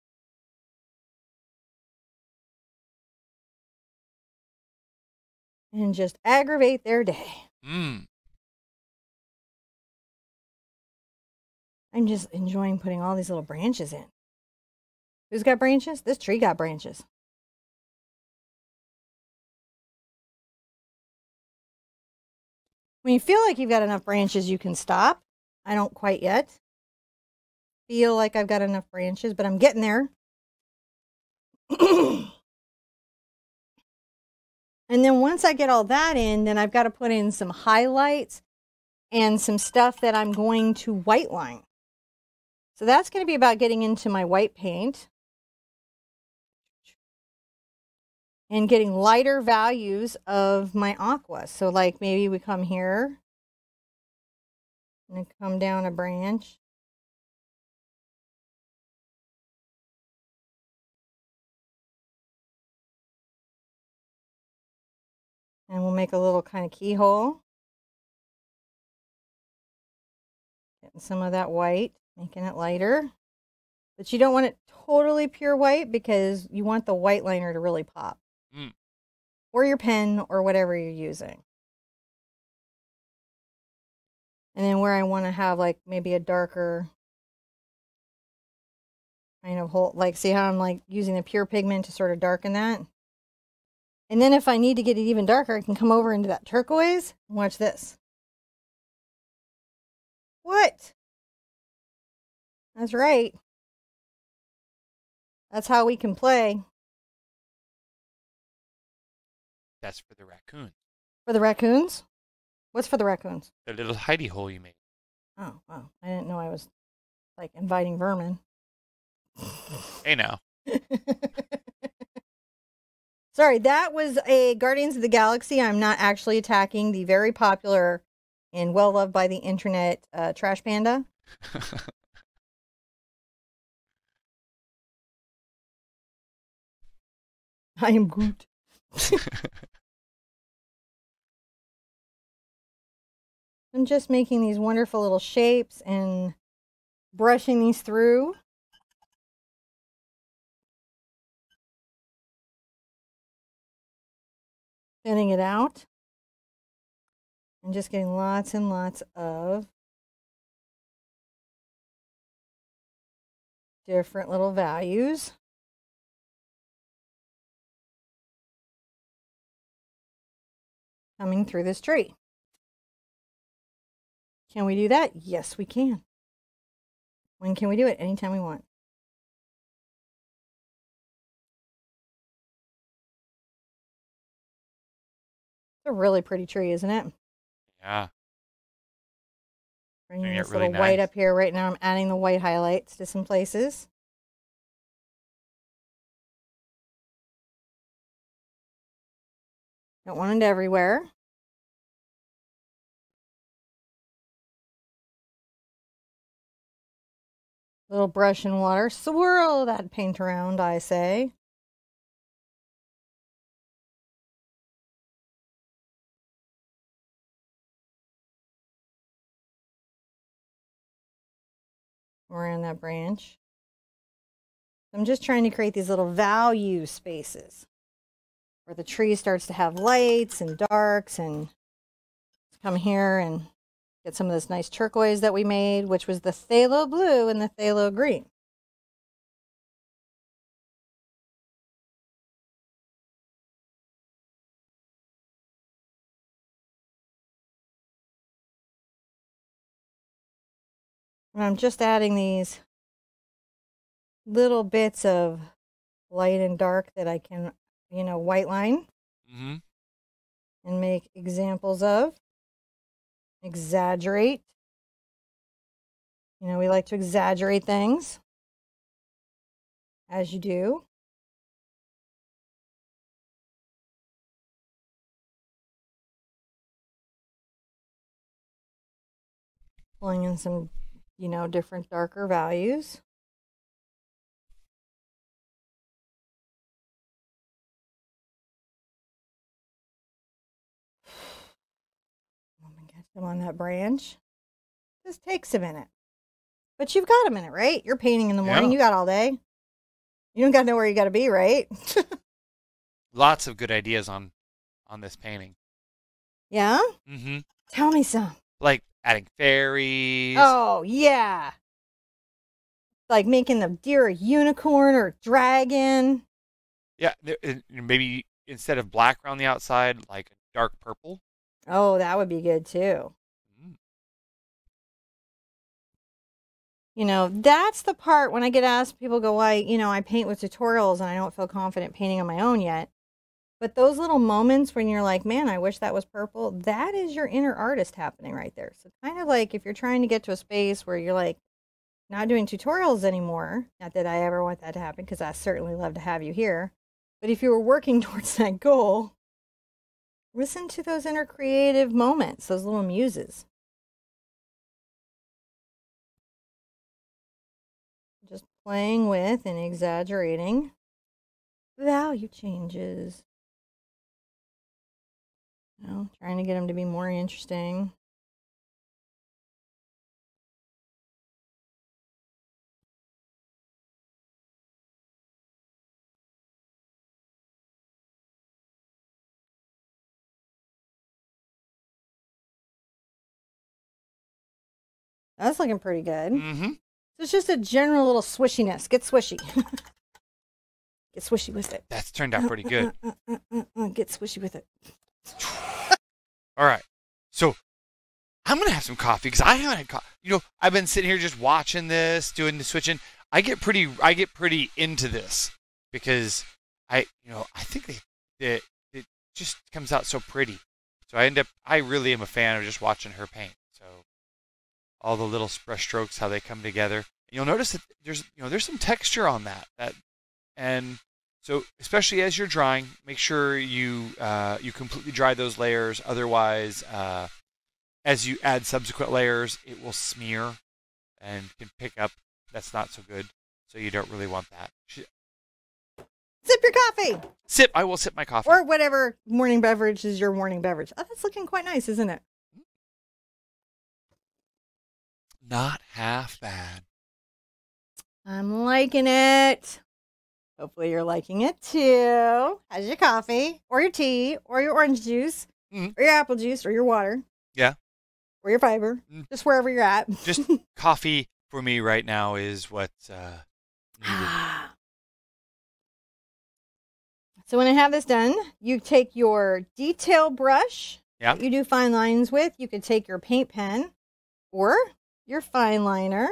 And just aggravate their day. Mm. I'm just enjoying putting all these little branches in. Who's got branches? This tree got branches. When you feel like you've got enough branches, you can stop. I don't quite yet. Feel like I've got enough branches, but I'm getting there. And then once I get all that in, then I've got to put in some highlights and some stuff that I'm going to white line. So that's going to be about getting into my white paint and getting lighter values of my aqua. So like maybe we come here and come down a branch. And we'll make a little kind of keyhole. Getting some of that white, making it lighter. But you don't want it totally pure white because you want the white liner to really pop. Mm. Or your pen or whatever you're using. And then where I want to have like maybe a darker kind of whole, like see how I'm like using the pure pigment to sort of darken that? And then if I need to get it even darker, I can come over into that turquoise and watch this. What? That's right. That's how we can play. That's for the raccoons. For the raccoons? What's for the raccoons? The little hidey hole you made. Oh, wow. I didn't know I was, like, inviting vermin. Hey, now. Sorry, that was a Guardians of the Galaxy. I'm not actually attacking the very popular and well-loved by the internet uh, Trash Panda. I am Groot. I'm just making these wonderful little shapes and brushing these through. Thinning it out and just getting lots and lots of different little values. Coming through this tree. Can we do that? Yes, we can. When can we do it? Anytime we want. A really pretty tree, isn't it? Yeah. Bringing this really little nice white up here right now. I'm adding the white highlights to some places. Don't want it everywhere. Little brush and water. Swirl that paint around, I say. Around that branch. I'm just trying to create these little value spaces where the tree starts to have lights and darks, and come here and get some of this nice turquoise that we made, which was the phthalo blue and the phthalo green. And I'm just adding these little bits of light and dark that I can, you know, white line mm-hmm. and make examples of. Exaggerate. You know, we like to exaggerate things, as you do. Pulling in some, you know, different darker values. Them on that branch. This takes a minute, but you've got a minute, right? You're painting in the morning. Yeah. You got all day. You don't got to know where you got to be, right? Lots of good ideas on on this painting. Yeah. Mm-hmm. Tell me some. Like adding fairies. Oh yeah. Like making the deer a unicorn or a dragon. Yeah, maybe instead of black around the outside, like dark purple. Oh, that would be good too. Mm. You know, that's the part when I get asked, people go, why, you know, I paint with tutorials and I don't feel confident painting on my own yet. But those little moments when you're like, man, I wish that was purple, that is your inner artist happening right there. So kind of like if you're trying to get to a space where you're like not doing tutorials anymore, not that I ever want that to happen, because I certainly love to have you here. But if you were working towards that goal, listen to those inner creative moments, those little muses. Just playing with and exaggerating value changes. You know, trying to get them to be more interesting. That's looking pretty good. Mm-hmm. So it's just a general little swishiness. Get swishy. Get swishy with it. That's turned out pretty good. Uh, uh, uh, uh, uh, uh, get swishy with it. All right. So I'm going to have some coffee because I haven't had coffee. You know, I've been sitting here just watching this, doing the switching. I get pretty I get pretty into this because I, you know, I think that it, it just comes out so pretty. So I end up, I really am a fan of just watching her paint. So all the little brush strokes, how they come together. You'll notice that there's, you know, there's some texture on that. That, and so especially as you're drying, make sure you uh, you completely dry those layers. Otherwise, uh, as you add subsequent layers, it will smear and can pick up. That's not so good. So you don't really want that. Sip your coffee. Sip. I will sip my coffee. Or whatever morning beverage is your morning beverage. Oh, that's looking quite nice, isn't it? Not half bad. I'm liking it. Hopefully you're liking it too. How's your coffee or your tea or your orange juice mm-hmm. or your apple juice or your water? Yeah. Or your fiber, mm-hmm. just wherever you're at. Just coffee for me right now is what's uh, needed. So when I have this done, you take your detail brush yeah. that you do fine lines with. You could take your paint pen or your fine liner.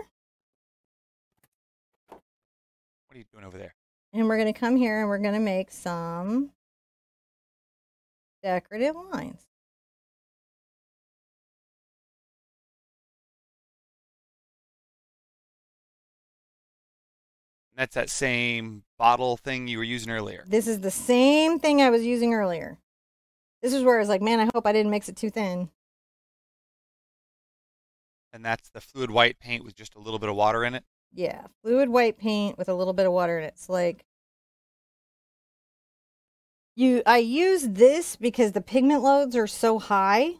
What are you doing over there? And we're going to come here and we're going to make some decorative lines. That's that same bottle thing you were using earlier. This is the same thing I was using earlier. This is where I was like, man, I hope I didn't mix it too thin. And that's the fluid white paint with just a little bit of water in it? Yeah, fluid white paint with a little bit of water in it. It's like you. I use this because the pigment loads are so high,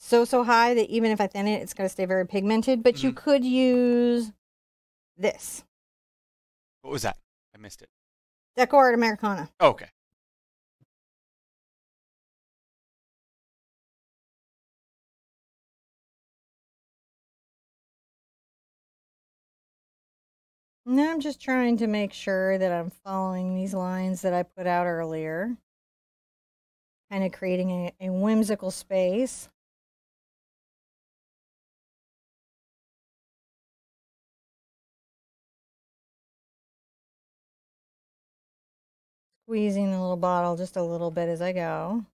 so so high that even if I thin it, it's going to stay very pigmented. But mm-hmm. you could use this. What was that? I missed it. Deco Art Americana. Oh, okay. Now I'm just trying to make sure that I'm following these lines that I put out earlier. Kind of creating a, a whimsical space. Squeezing the little bottle just a little bit as I go.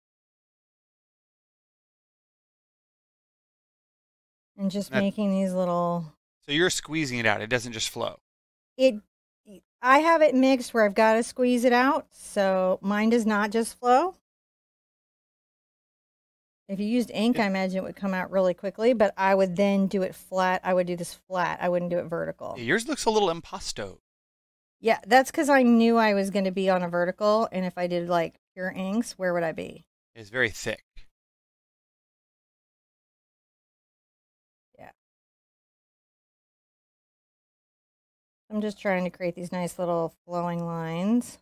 And just that, making these little... So you're squeezing it out. It doesn't just flow. It, I have it mixed where I've got to squeeze it out, so mine does not just flow. If you used ink, I imagine it would come out really quickly, but I would then do it flat. I would do this flat. I wouldn't do it vertical. Yours looks a little impasto. Yeah, that's because I knew I was going to be on a vertical, and if I did, like, pure inks, where would I be? It's very thick. I'm just trying to create these nice little flowing lines.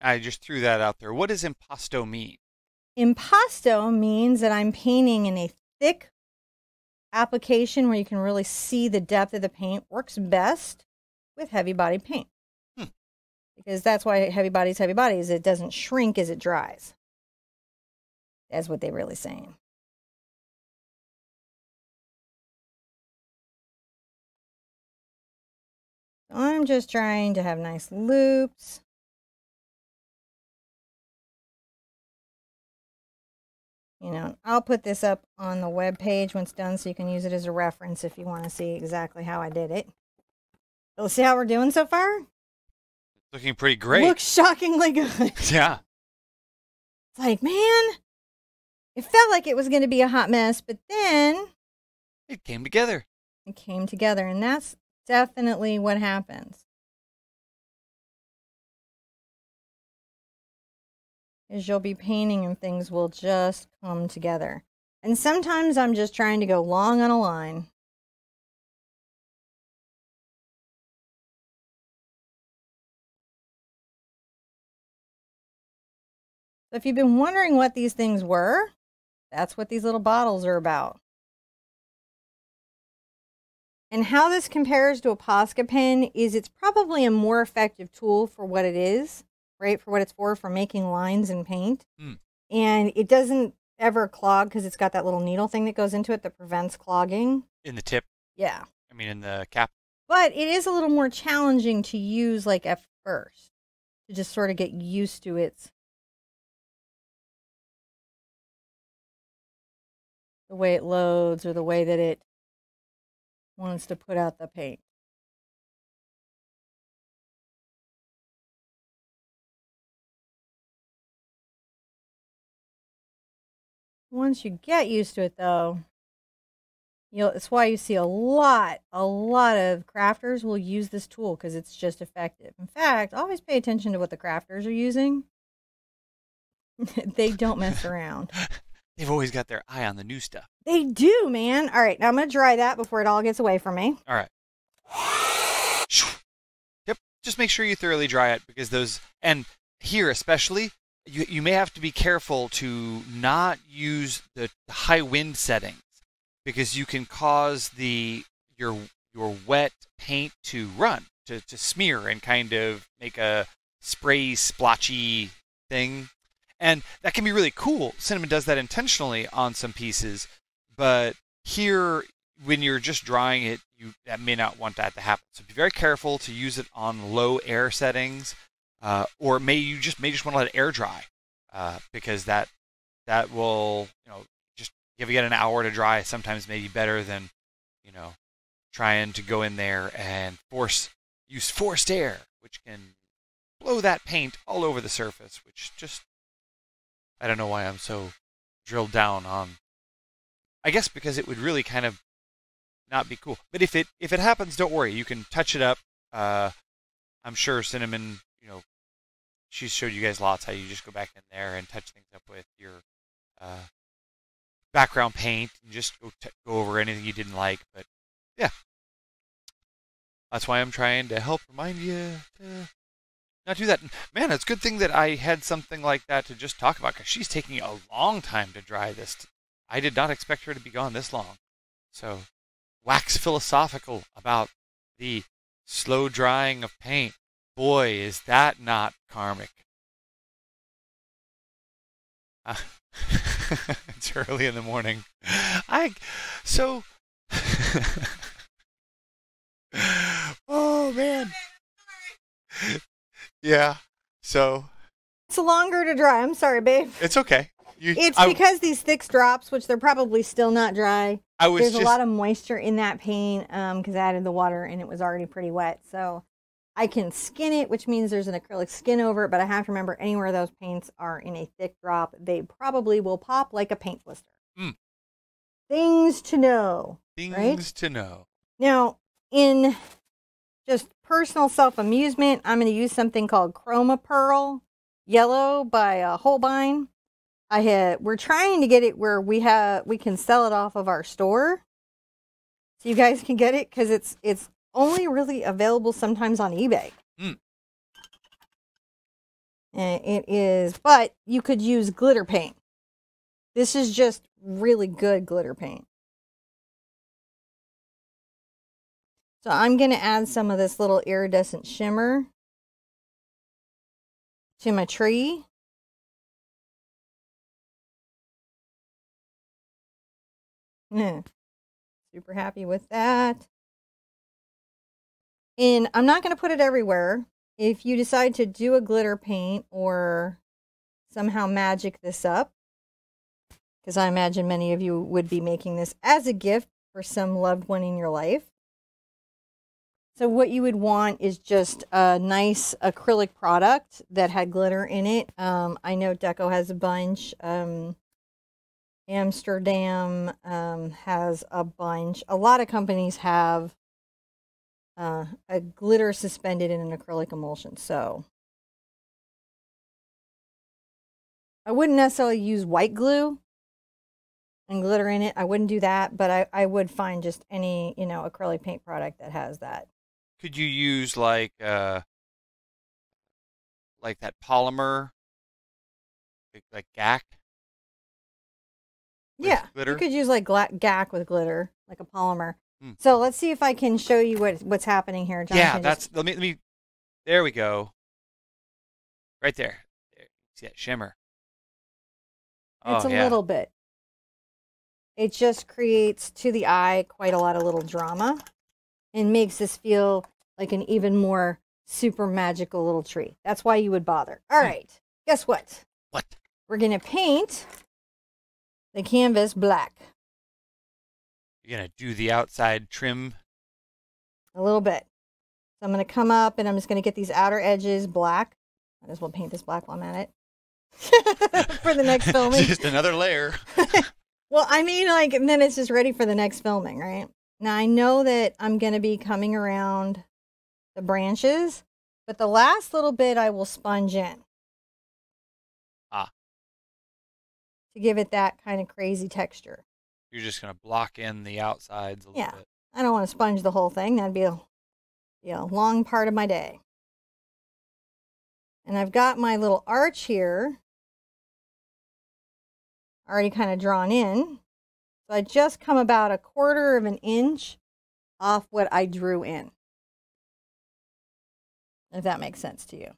I just threw that out there. What does impasto mean? Impasto means that I'm painting in a thick application where you can really see the depth of the paint. Works best with heavy bodied paint. Hmm. Because that's why heavy bodies, heavy bodies, it doesn't shrink as it dries. That's what they're really saying. I'm just trying to have nice loops. You know, I'll put this up on the web page when it's done so you can use it as a reference if you want to see exactly how I did it. Let's see how we're doing so far. Looking pretty great. Looks shockingly good. Yeah. It's like, man, it felt like it was going to be a hot mess, but then... It came together. It came together, and that's... definitely what happens is you'll be painting and things will just come together. And sometimes I'm just trying to go long on a line. So if you've been wondering what these things were, that's what these little bottles are about. And how this compares to a Posca pen is it's probably a more effective tool for what it is, right? For what it's for, for making lines and paint. Mm. And it doesn't ever clog because it's got that little needle thing that goes into it that prevents clogging. In the tip? Yeah. I mean, in the cap. But it is a little more challenging to use, like, at first. To just sort of get used to its... the way it loads or the way that it... wants to put out the paint. Once you get used to it, though, you'll, it's why you see a lot, a lot of crafters will use this tool because it's just effective. In fact, always pay attention to what the crafters are using. They don't mess around. They've always got their eye on the new stuff. They do, man. All right, now I'm going to dry that before it all gets away from me. All right. Yep, just make sure you thoroughly dry it because those, and here especially, you, you may have to be careful to not use the high wind settings because you can cause the your your wet paint to run, to, to smear and kind of make a spray splotchy thing. And that can be really cool. Cinnamon does that intentionally on some pieces, but here, when you're just drying it, you that may not want that to happen. So be very careful to use it on low air settings, uh, or may you just may just want to let it air dry, uh, because that that will you know just if you get an hour to dry, sometimes maybe better than you know trying to go in there and force use forced air, which can blow that paint all over the surface, which just I don't know why I'm so drilled down on. I guess because it would really kind of not be cool. But if it if it happens, don't worry. You can touch it up. Uh, I'm sure Cinnamon, you know, she showed you guys lots how you just go back in there and touch things up with your uh, background paint and just go, t go over anything you didn't like. But yeah, that's why I'm trying to help remind you to not do that. Man, it's a good thing that I had something like that to just talk about, because she's taking a long time to dry this. I did not expect her to be gone this long. So wax philosophical about the slow drying of paint. Boy, is that not karmic. Uh, it's early in the morning. I, so, oh man. Yeah, so. It's longer to dry. I'm sorry, babe. It's okay. You, it's I, because these thick drops, which they're probably still not dry. I was There's just, a lot of moisture in that paint because um, I added the water and it was already pretty wet. So I can skin it, which means there's an acrylic skin over it. But I have to remember, anywhere those paints are in a thick drop, they probably will pop like a paint blister. Mm. Things to know. Things right? to know. Now, in just personal self-amusement, I'm going to use something called Chroma Pearl Yellow by uh, Holbein. I had, we're trying to get it where we have we can sell it off of our store, so you guys can get it, because it's it's only really available sometimes on eBay. Mm. And it is, but you could use glitter paint. This is just really good glitter paint. So I'm going to add some of this little iridescent shimmer to my tree. Yeah. Super happy with that. And I'm not going to put it everywhere. If you decide to do a glitter paint or somehow magic this up, because I imagine many of you would be making this as a gift for some loved one in your life. So what you would want is just a nice acrylic product that had glitter in it. Um, I know Deco has a bunch. Um, Amsterdam um, has a bunch. A lot of companies have uh, a glitter suspended in an acrylic emulsion. So I wouldn't necessarily use white glue and glitter in it. I wouldn't do that, but I, I would find just any, you know, acrylic paint product that has that. Could you use like uh, like that polymer, like G A C? Yeah, glitter? You could use like G A C with glitter, like a polymer. Mm. So let's see if I can show you what what's happening here. John, yeah, that's just... let me let me. There we go. Right there, there see that shimmer? It's oh, a yeah. little bit. It just creates to the eye quite a lot of little drama, and makes this feel like an even more super magical little tree. That's why you would bother. All mm. right, guess what? What? We're gonna paint the canvas black. You're going to do the outside trim? A little bit. So I'm going to come up and I'm just going to get these outer edges black. Might as well paint this black while I'm at it. For the next filming. Just another layer. Well, I mean, like, and then it's just ready for the next filming, right? Now, I know that I'm going to be coming around the branches, but the last little bit I will sponge in. To give it that kind of crazy texture. You're just going to block in the outsides a little yeah, bit. I don't want to sponge the whole thing. That'd be a, be a long part of my day. And I've got my little arch here already kind of drawn in. So I just come about a quarter of an inch off what I drew in. If that makes sense to you.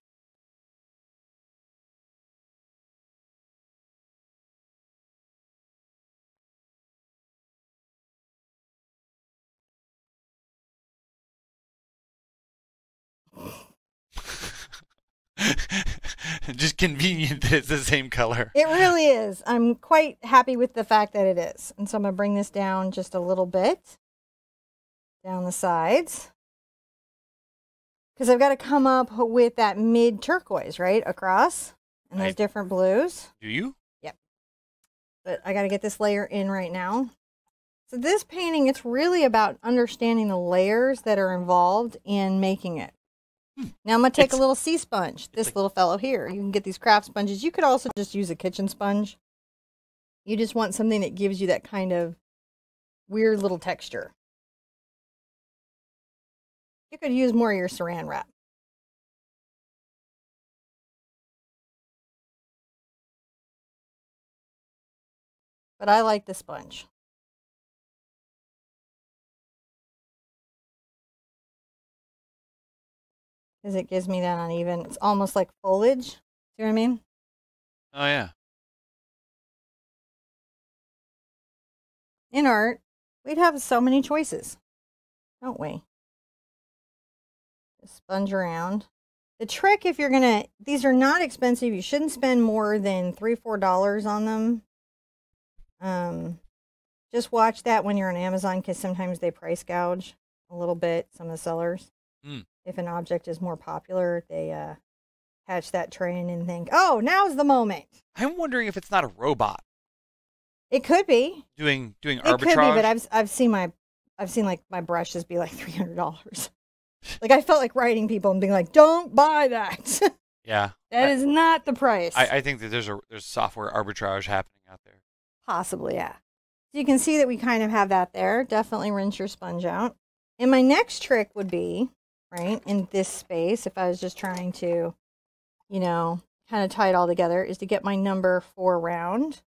Just convenient that it's the same color. It really is. I'm quite happy with the fact that it is. And so I'm going to bring this down just a little bit. Down the sides. Because I've got to come up with that mid turquoise, right? Across. And those I, different blues. Do you? Yep. But I got to get this layer in right now. So this painting, it's really about understanding the layers that are involved in making it. Now I'm going to take it's, a little sea sponge, this like, little fellow here. You can get these craft sponges. You could also just use a kitchen sponge. You just want something that gives you that kind of weird little texture. You could use more of your Saran Wrap. But I like the sponge. Because it gives me that uneven. It's almost like foliage. Do you know what I mean? Oh, yeah. In art, we'd have so many choices, don't we? Just sponge around. The trick, if you're going to, these are not expensive. You shouldn't spend more than three dollars, four dollars on them. Um, just watch that when you're on Amazon, because sometimes they price gouge a little bit, some of the sellers. Mm. If an object is more popular, they uh, catch that train and think, oh, now's the moment. I'm wondering if it's not a robot. It could be. Doing doing arbitrage. It could be, but I've I've seen my I've seen like my brushes be like three hundred dollars. Like I felt like writing people and being like, don't buy that. Yeah. That I, is not the price. I, I think that there's a there's software arbitrage happening out there. Possibly, yeah. So you can see that we kind of have that there. Definitely rinse your sponge out. And my next trick would be, right, in this space, if I was just trying to, you know, kind of tie it all together, is to get my number four round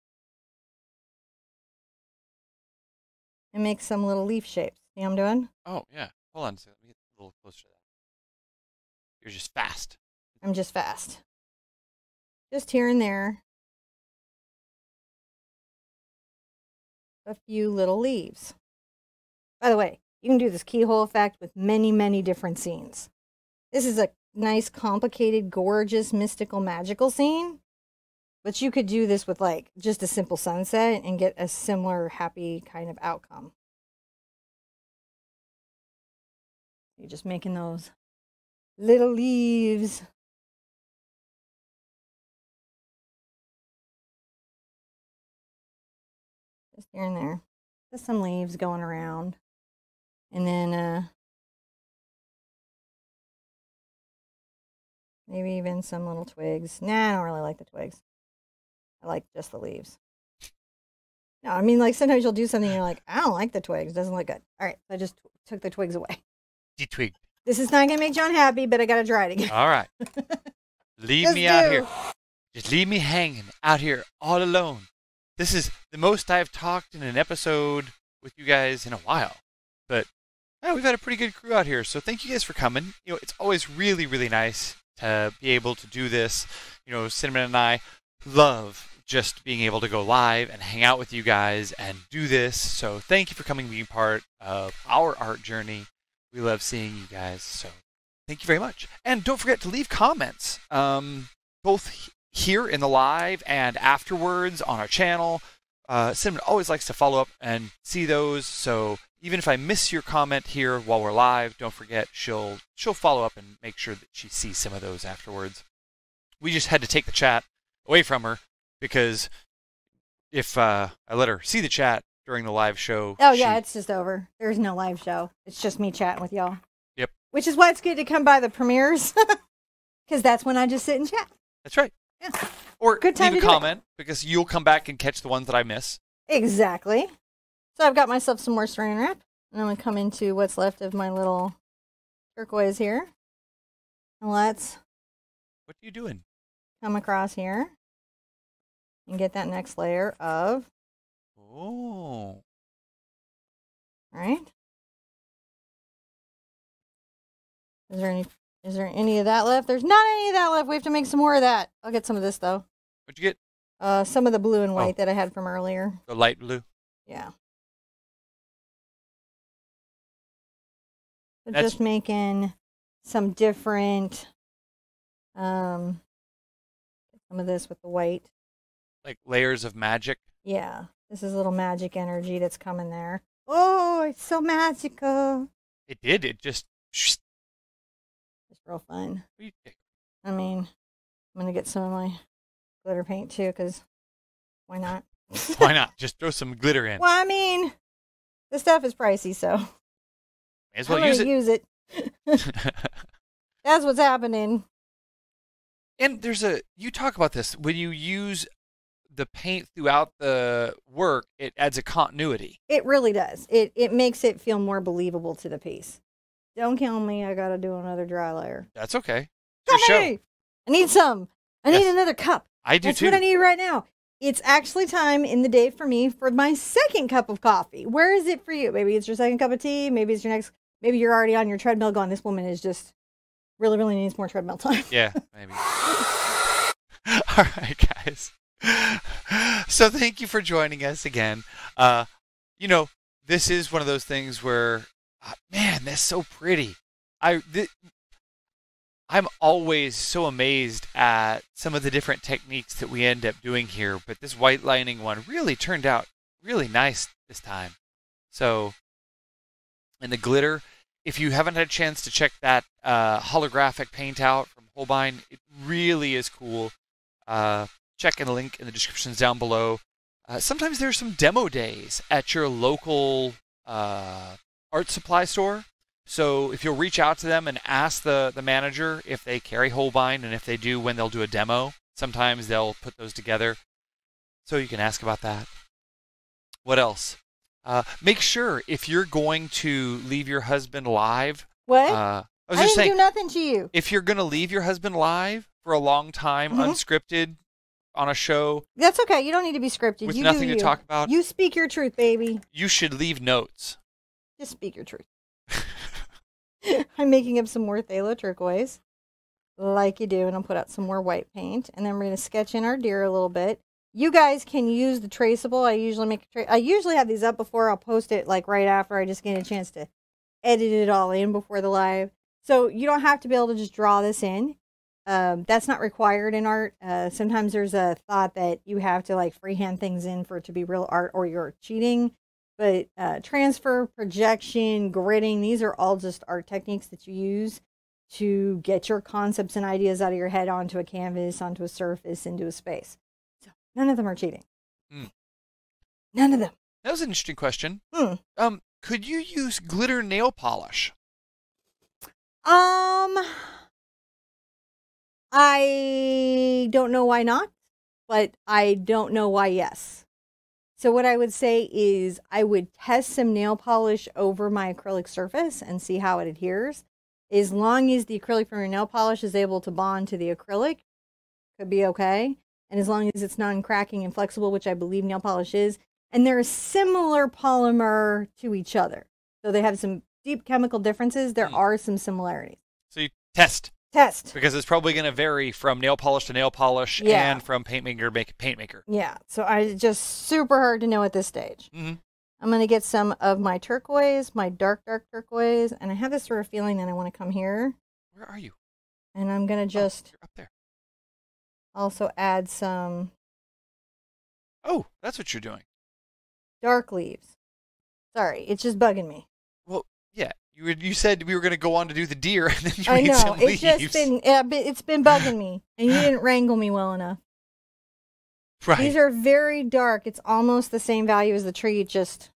and make some little leaf shapes. See what I'm doing? Oh, yeah. Hold on a second. Let me get a little closer to that. You're just fast. I'm just fast. Just here and there. A few little leaves. By the way, you can do this keyhole effect with many, many different scenes. This is a nice, complicated, gorgeous, mystical, magical scene. But you could do this with like just a simple sunset and get a similar happy kind of outcome. You're just making those little leaves. Just here and there. Just some leaves going around. And then uh, maybe even some little twigs. Nah, I don't really like the twigs. I like just the leaves. No, I mean, like sometimes you'll do something and you're like, I don't like the twigs. It doesn't look good. All right, I just took the twigs away. Detwig. This is not going to make John happy, but I got to try it again. All right. Leave me do. out here. Just leave me hanging out here all alone. This is the most I've talked in an episode with you guys in a while. But oh, we've had a pretty good crew out here, so thank you guys for coming. You know, it's always really, really nice to be able to do this. You know, Cinnamon and I love just being able to go live and hang out with you guys and do this. So thank you for coming being part of our art journey. We love seeing you guys, so thank you very much. And don't forget to leave comments, um, both here in the live and afterwards on our channel. Uh, Cinnamon always likes to follow up and see those, so even if I miss your comment here while we're live, don't forget, she'll she'll follow up and make sure that she sees some of those afterwards. We just had to take the chat away from her because if uh, I let her see the chat during the live show... Oh, yeah, she... it's just over. There's no live show. It's just me chatting with y'all. Yep. Which is why it's good to come by the premieres, because that's when I just sit and chat. That's right. Yeah. Or good time leave to a comment, it. because you'll come back and catch the ones that I miss. Exactly. So I've got myself some more Saran Wrap, and I'm going to come into what's left of my little turquoise here. And let's... What are you doing? Come across here and get that next layer of... Oh. Right? Is there any, is there any of that left? There's not any of that left. We have to make some more of that. I'll get some of this, though. What'd you get? Uh, some of the blue and white oh. that I had from earlier. The light blue? Yeah. But just making some different, um, some of this with the white. Like layers of magic? Yeah. This is a little magic energy that's coming there. Oh, it's so magical. It did. It just... It's real fun. I mean, I'm going to get some of my glitter paint too, because why not? Why not? Just throw some glitter in. Well, I mean... the stuff is pricey, so may as well I'm use it. Use it. That's what's happening. And there's a you talk about this when you use the paint throughout the work, it adds a continuity. It really does. It it makes it feel more believable to the piece. Don't kill me. I gotta do another dry layer. That's okay. Come hey! I need some. I yes. need another cup. I do That's too. That's what I need right now. It's actually time in the day for me for my second cup of coffee. Where is it for you? Maybe it's your second cup of tea. Maybe it's your next. Maybe you're already on your treadmill going, this woman is just really, really needs more treadmill time. Yeah, maybe. All right, guys. So thank you for joining us again. Uh, you know, this is one of those things where, uh, man, that's so pretty. I, th I'm always so amazed at some of the different techniques that we end up doing here, but this white lining one really turned out really nice this time. So, and the glitter, if you haven't had a chance to check that uh, holographic paint out from Holbein, it really is cool. Uh, check in the link in the descriptions down below. Uh, sometimes there's some demo days at your local uh, art supply store. So if you'll reach out to them and ask the, the manager if they carry Holbein, and if they do, when they'll do a demo. Sometimes they'll put those together. So you can ask about that. What else? Uh, make sure if you're going to leave your husband live. What? Uh, I was I just didn't saying, do nothing to you. If you're going to leave your husband live for a long time, mm-hmm. unscripted, on a show. That's okay. You don't need to be scripted. With you nothing to you. talk about. You speak your truth, baby. You should leave notes. Just speak your truth. I'm making up some more phthalo turquoise, like you do, and I'll put out some more white paint, and then we're going to sketch in our deer a little bit. You guys can use the traceable. I usually make. A tra I usually have these up before I'll post it, like right after. I just get a chance to edit it all in before the live, so you don't have to be able to just draw this in. Um, that's not required in art. Uh, sometimes there's a thought that you have to like freehand things in for it to be real art, or you're cheating. But uh, transfer, projection, gridding, these are all just art techniques that you use to get your concepts and ideas out of your head onto a canvas, onto a surface, into a space. So none of them are cheating. Mm. None of them. That was an interesting question. Mm. Um, could you use glitter nail polish? Um, I don't know why not, but I don't know why yes. So what I would say is I would test some nail polish over my acrylic surface and see how it adheres. As long as the acrylic from your nail polish is able to bond to the acrylic, could be okay. And as long as it's non-cracking and flexible, which I believe nail polish is, and they're a similar polymer to each other. So they have some deep chemical differences. There are some similarities. So you test. Test. Because it's probably going to vary from nail polish to nail polish, yeah. and from paint maker to paint maker. Yeah. So I just super hard to know at this stage. Mm-hmm. I'm going to get some of my turquoise, my dark, dark turquoise. And I have this sort of feeling that I want to come here. Where are you? And I'm going to just oh, you're up there. Also add some. Oh, that's what you're doing. Dark leaves. Sorry. It's just bugging me. Well, yeah. You, you said we were going to go on to do the deer, and then you I made know. some leaves. It's just been, it's been bugging me, and you didn't wrangle me well enough. Right. These are very dark. It's almost the same value as the tree, just...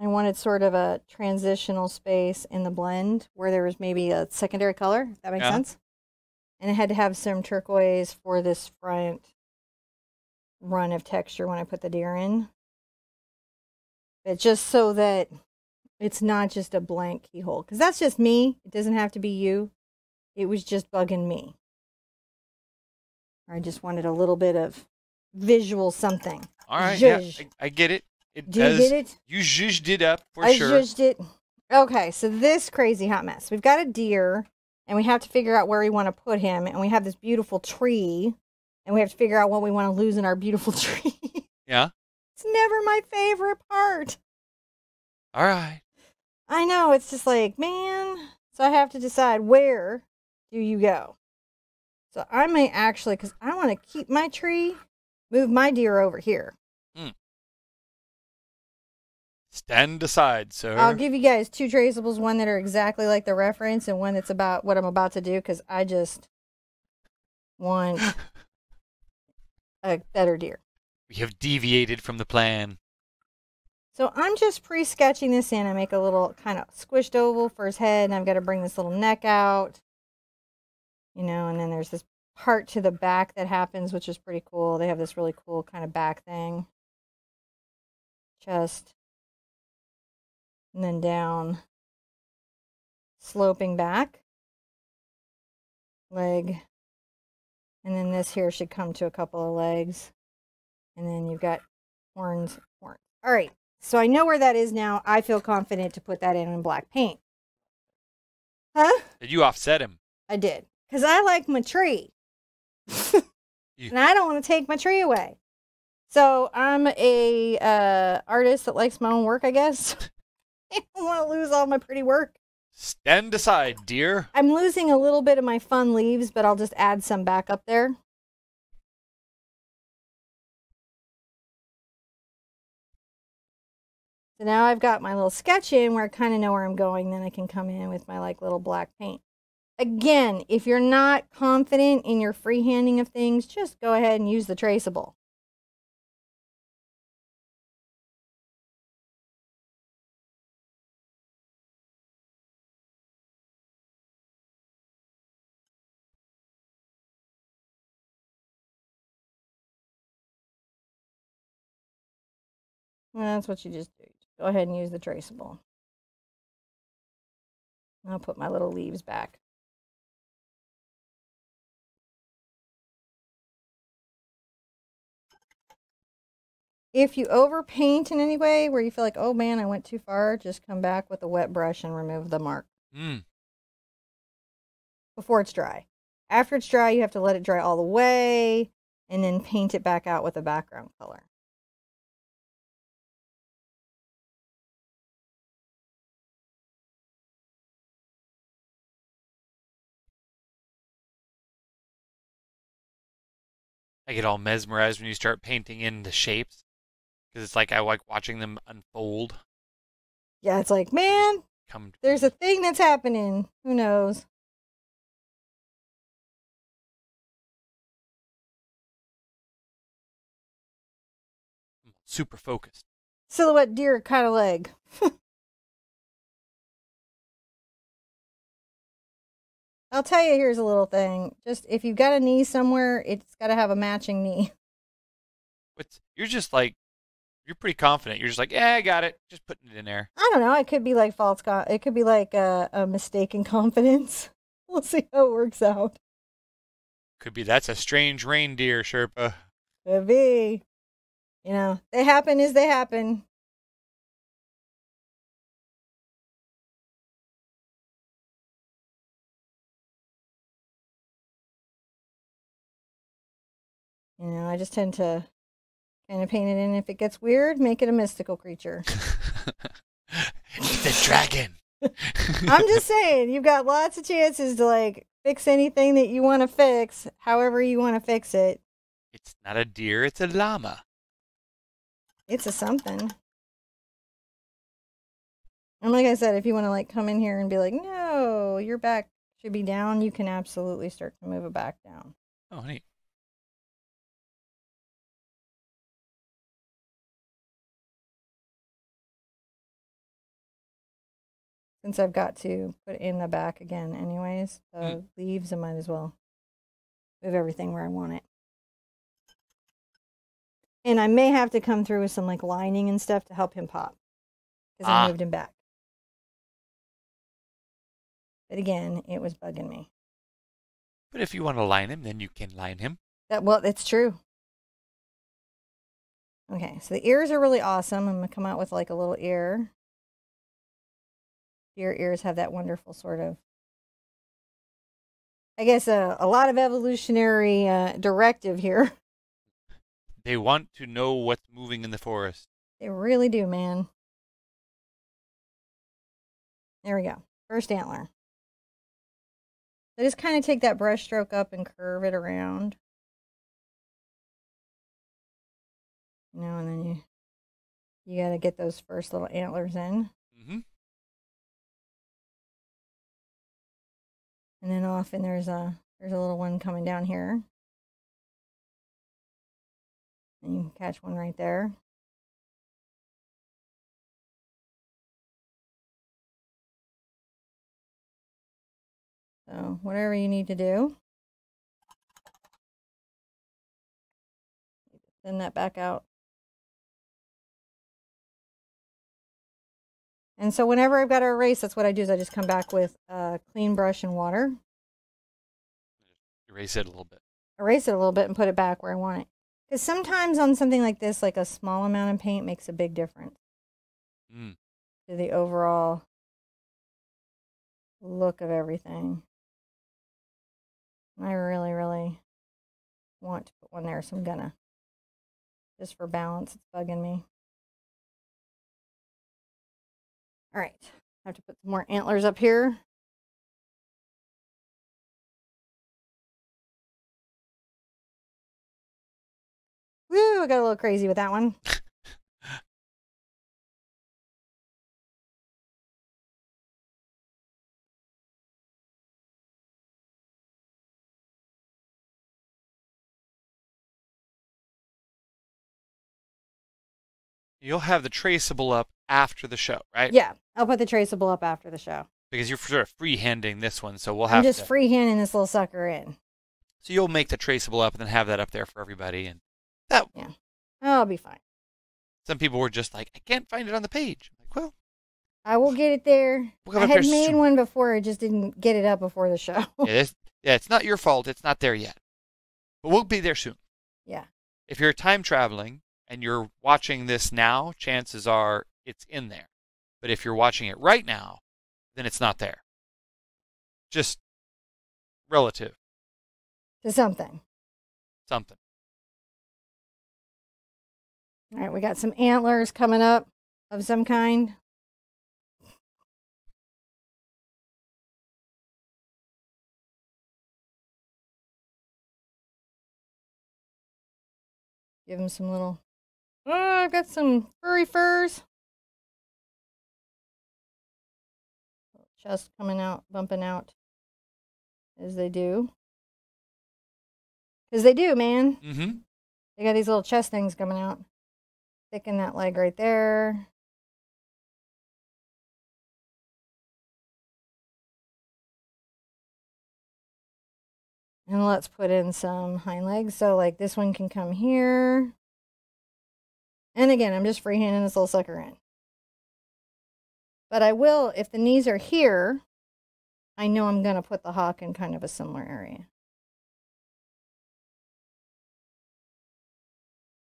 I wanted sort of a transitional space in the blend where there was maybe a secondary color, if that makes yeah. sense. And I had to have some turquoise for this front run of texture when I put the deer in. But just so that it's not just a blank keyhole. Because that's just me. It doesn't have to be you. It was just bugging me. I just wanted a little bit of visual something. All right. Yeah, I, I get it. It Do does. You get it? You zhuzhed it up for I sure. I zhuzhed it. Okay. So this crazy hot mess. We've got a deer. And we have to figure out where we want to put him. And we have this beautiful tree. And we have to figure out what we want to lose in our beautiful tree. Yeah. It's never my favorite part. All right. I know. It's just like, man. So I have to decide, where do you go? So I may actually, because I want to keep my tree, move my deer over here. Mm. Stand aside, sir. I'll give you guys two traceables, one that are exactly like the reference and one that's about what I'm about to do, because I just want a better deer. We have deviated from the plan. So I'm just pre-sketching this in. I make a little kind of squished oval for his head, and I've got to bring this little neck out. You know, and then there's this part to the back that happens, which is pretty cool. They have this really cool kind of back thing. Chest. And then down. Sloping back. Leg. And then this here should come to a couple of legs. And then you've got horns. horns. All right. So I know where that is now. I feel confident to put that in in black paint. Huh? Did you offset him? I did. Because I like my tree. And I don't want to take my tree away. So I'm a uh, artist that likes my own work, I guess. I don't want to lose all my pretty work. Stand aside, dear. I'm losing a little bit of my fun leaves, but I'll just add some back up there. So now I've got my little sketch in where I kind of know where I'm going. Then I can come in with my like little black paint. Again, if you're not confident in your freehanding of things, just go ahead and use the traceable. And that's what you just do. Just go ahead and use the traceable. I'll put my little leaves back. If you overpaint in any way where you feel like, oh man, I went too far, just come back with a wet brush and remove the mark. Mm. Before it's dry. After it's dry, you have to let it dry all the way and then paint it back out with a background color. I get all mesmerized when you start painting in the shapes, because it's like I like watching them unfold. Yeah, it's like, man, come there's a thing that's happening. Who knows? I'm super focused. Silhouette deer kind of leg. I'll tell you, here's a little thing. Just if you've got a knee somewhere, it's got to have a matching knee. What's, you're just like, you're pretty confident. You're just like, yeah, I got it. Just putting it in there. I don't know. It could be like false. Con it could be like a, a mistaken confidence. We'll see how it works out. Could be that's a strange reindeer, Sherpa. Could be. You know, they happen as they happen. You know, I just tend to kind of paint it in. If it gets weird, make it a mystical creature. It's a dragon. I'm just saying, you've got lots of chances to, like, fix anything that you want to fix, however you want to fix it. It's not a deer, it's a llama. It's a something. And like I said, if you want to, like, come in here and be like, no, your back should be down, you can absolutely start to move it back down. Oh, honey. Since I've got to put in the back again anyways, the mm. leaves, I might as well move everything where I want it. And I may have to come through with some like lining and stuff to help him pop. Because ah. I moved him back. But again, it was bugging me. But if you want to line him, then you can line him. That, well, it's true. Okay, so the ears are really awesome. I'm going to come out with like a little ear. Your ears have that wonderful sort of, I guess, uh, a lot of evolutionary uh, directive here. They want to know what's moving in the forest. They really do, man. There we go. First antler. So just kind of take that brush stroke up and curve it around. You know, and then you, you got to get those first little antlers in. Mm-hmm. And then often there's a there's a little one coming down here. And you can catch one right there. So whatever you need to do, send that back out. And so whenever I've got to erase, that's what I do, is I just come back with a uh, clean brush and water. Erase it a little bit. Erase it a little bit and put it back where I want it. Because sometimes on something like this, like a small amount of paint makes a big difference mm. to the overall look of everything. And I really, really want to put one there, so I'm gonna. Just for balance, it's bugging me. All right, I have to put some more antlers up here. Woo, I got a little crazy with that one. You'll have the traceable up after the show, right? Yeah, I'll put the traceable up after the show. Because you're sort of freehanding this one, so we'll have I'm just to... freehanding this little sucker in. So you'll make the traceable up and then have that up there for everybody. And that... Yeah, I'll be fine. Some people were just like, I can't find it on the page. I'm like, well... I will get it there. We'll I had made one before, I just didn't get it up before the show. yeah, yeah, it's not your fault. It's not there yet. But we'll be there soon. Yeah. If you're time traveling... and you're watching this now, chances are it's in there. But if you're watching it right now, then it's not there. Just relative. To something. Something. All right, we got some antlers coming up of some kind. Give them some little... Oh, I've got some furry furs. Chest coming out, bumping out as they do. Because they do, man. Mm-hmm. They got these little chest things coming out. Thicken that leg right there. And let's put in some hind legs. So, like, this one can come here. And again, I'm just freehanding this little sucker in. But I will, if the knees are here, I know I'm going to put the hawk in kind of a similar area.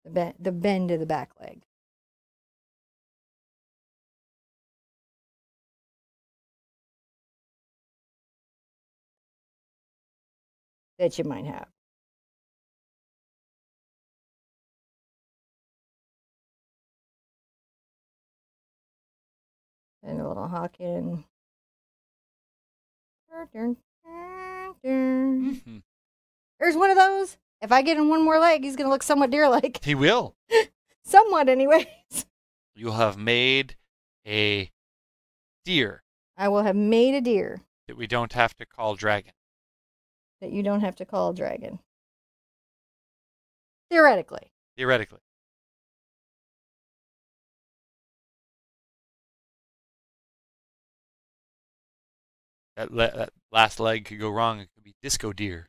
The bend, the bend of the back leg. That you might have. And a little hawk in. Mm-hmm. There's one of those. If I get him one more leg, he's going to look somewhat deer-like. He will. Somewhat, anyways. You'll have made a deer. I will have made a deer. That we don't have to call dragon. That you don't have to call a dragon. Theoretically. Theoretically. That, le that last leg could go wrong. It could be disco deer.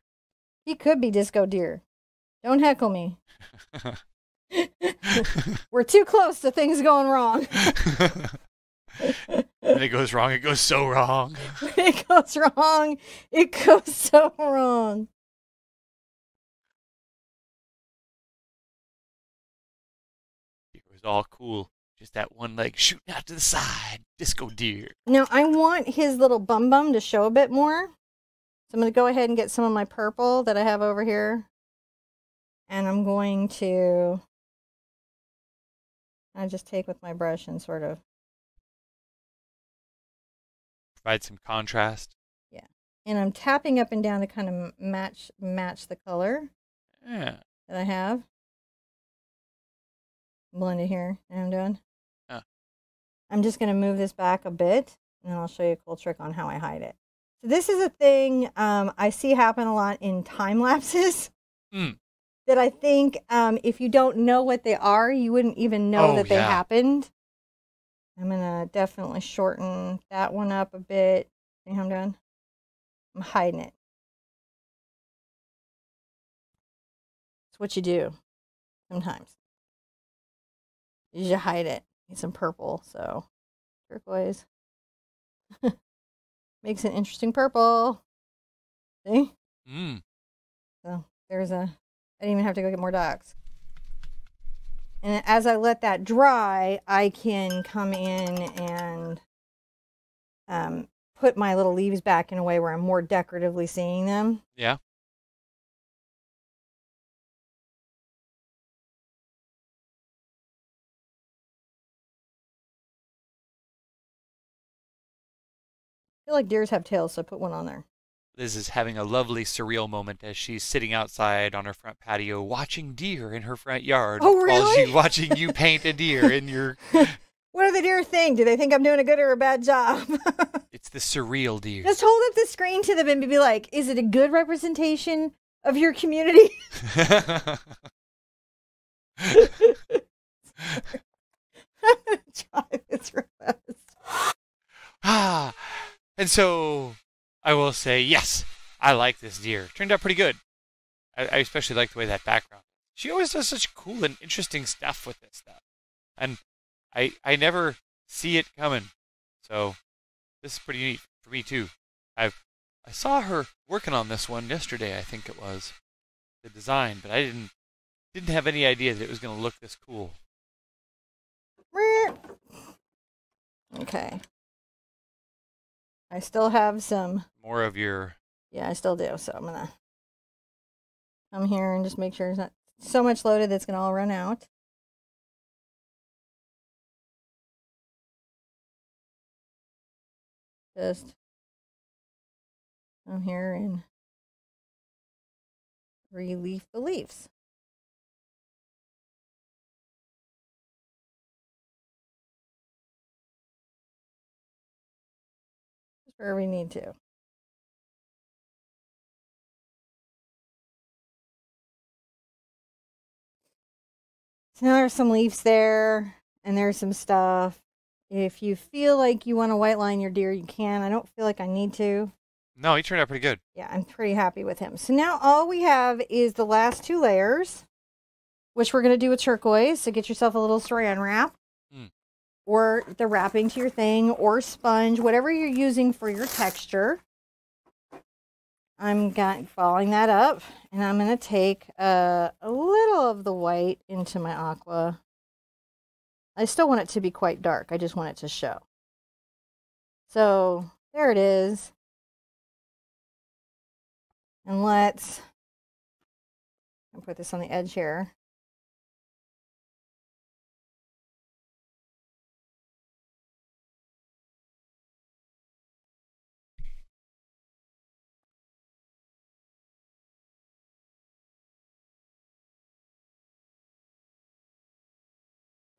He could be disco deer. Don't heckle me. We're too close to things going wrong. When it goes wrong, it goes so wrong. When it goes wrong, it goes so wrong. It was all cool. Just that one leg shooting out to the side. Disco deer. Now, I want his little bum bum to show a bit more. So I'm going to go ahead and get some of my purple that I have over here. And I'm going to... I just take with my brush and sort of... Provide some contrast. Yeah. And I'm tapping up and down to kind of match match the color yeah. that I have. Blend it here. And I'm done. Oh. I'm just going to move this back a bit. And I'll show you a cool trick on how I hide it. So this is a thing um, I see happen a lot in time lapses. Mm. That I think um, if you don't know what they are, you wouldn't even know oh, that they yeah. happened. I'm going to definitely shorten that one up a bit. See how I'm done? I'm hiding it. It's what you do sometimes. You just hide it. Need some purple, so turquoise. Makes an interesting purple. See? Mm. So there's a, I didn't even have to go get more docs. And as I let that dry, I can come in and um, put my little leaves back in a way where I'm more decoratively seeing them. Yeah. I feel like deers have tails, so put one on there. Liz is having a lovely surreal moment as she's sitting outside on her front patio watching deer in her front yard. Oh, really? While she's watching you paint a deer in your... What do the deer think? Do they think I'm doing a good or a bad job? It's the surreal deer. Just hold up the screen to them and be like, is it a good representation of your community? I'm going to try this real fast. Ah, and so... I will say, yes, I like this deer. Turned out pretty good. I, I especially like the way that background. She always does such cool and interesting stuff with this stuff. And I I never see it coming. So this is pretty neat for me, too. I've, I saw her working on this one yesterday, I think it was, the design. But I didn't, didn't have any idea that it was going to look this cool. Okay. I still have some more of your. Yeah, I still do. So I'm gonna come here and just make sure it's not so much loaded that's gonna all run out. Just come here and relief the leaves. Where we need to. So now there's some leaves there, and there's some stuff. If you feel like you want to white line your deer, you can. I don't feel like I need to. No, he turned out pretty good. Yeah, I'm pretty happy with him. So now all we have is the last two layers, which we're going to do with turquoise. So get yourself a little Saran Wrap. Mm. Or the wrapping to your thing, or sponge, whatever you're using for your texture. I'm got, following that up, and I'm going to take uh, a little of the white into my aqua. I still want it to be quite dark. I just want it to show. So there it is. And let's I'll put this on the edge here.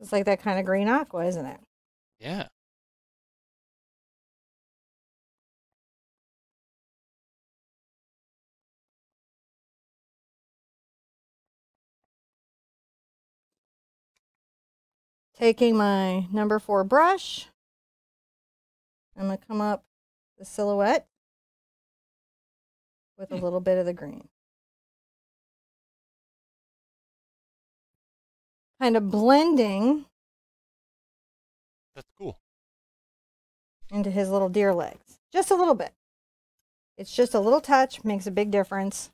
It's like that kind of green aqua, isn't it? Yeah. Taking my number four brush, I'm going to come up the silhouette with a little bit of the green. Kind of blending. That's cool. Into his little deer legs. Just a little bit. It's just a little touch, makes a big difference.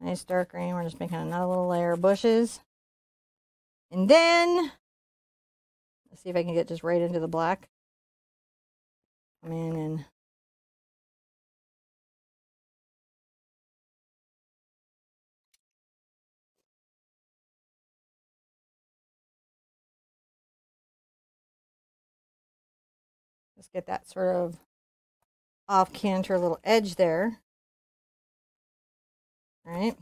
Nice dark green. We're just making another little layer of bushes. And then, let's see if I can get just right into the black. Come in and let's get that sort of off canter little edge there. All right.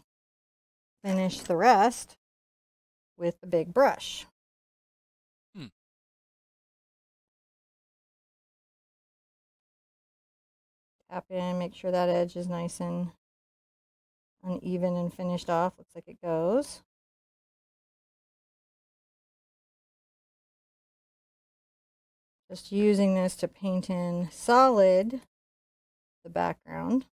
Finish the rest with the big brush. Hmm. Tap in, make sure that edge is nice and uneven and finished off. Looks like it goes. Just using this to paint in solid the background.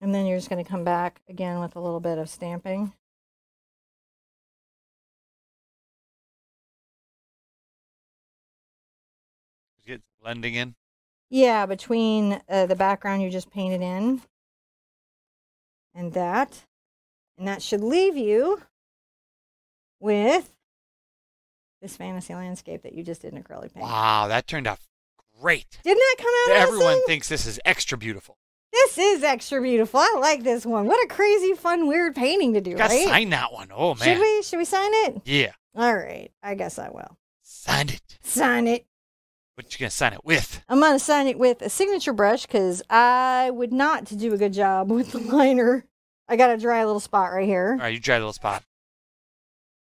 And then you're just going to come back again with a little bit of stamping. It's blending in? Yeah, between uh, the background you just painted in and that. And that should leave you with this fantasy landscape that you just did in acrylic paint. Wow, that turned out great. Didn't that come out awesome? Everyone thinks this is extra beautiful. This is extra beautiful. I like this one. What a crazy, fun, weird painting to do, right? Gotta sign that one. Oh, man. Should we? Should we sign it? Yeah. All right. I guess I will. Sign it. Sign it. What you gonna sign it with? I'm gonna sign it with a signature brush because I would not do a good job with the liner. I got a dry little spot right here. All right, you dry little spot.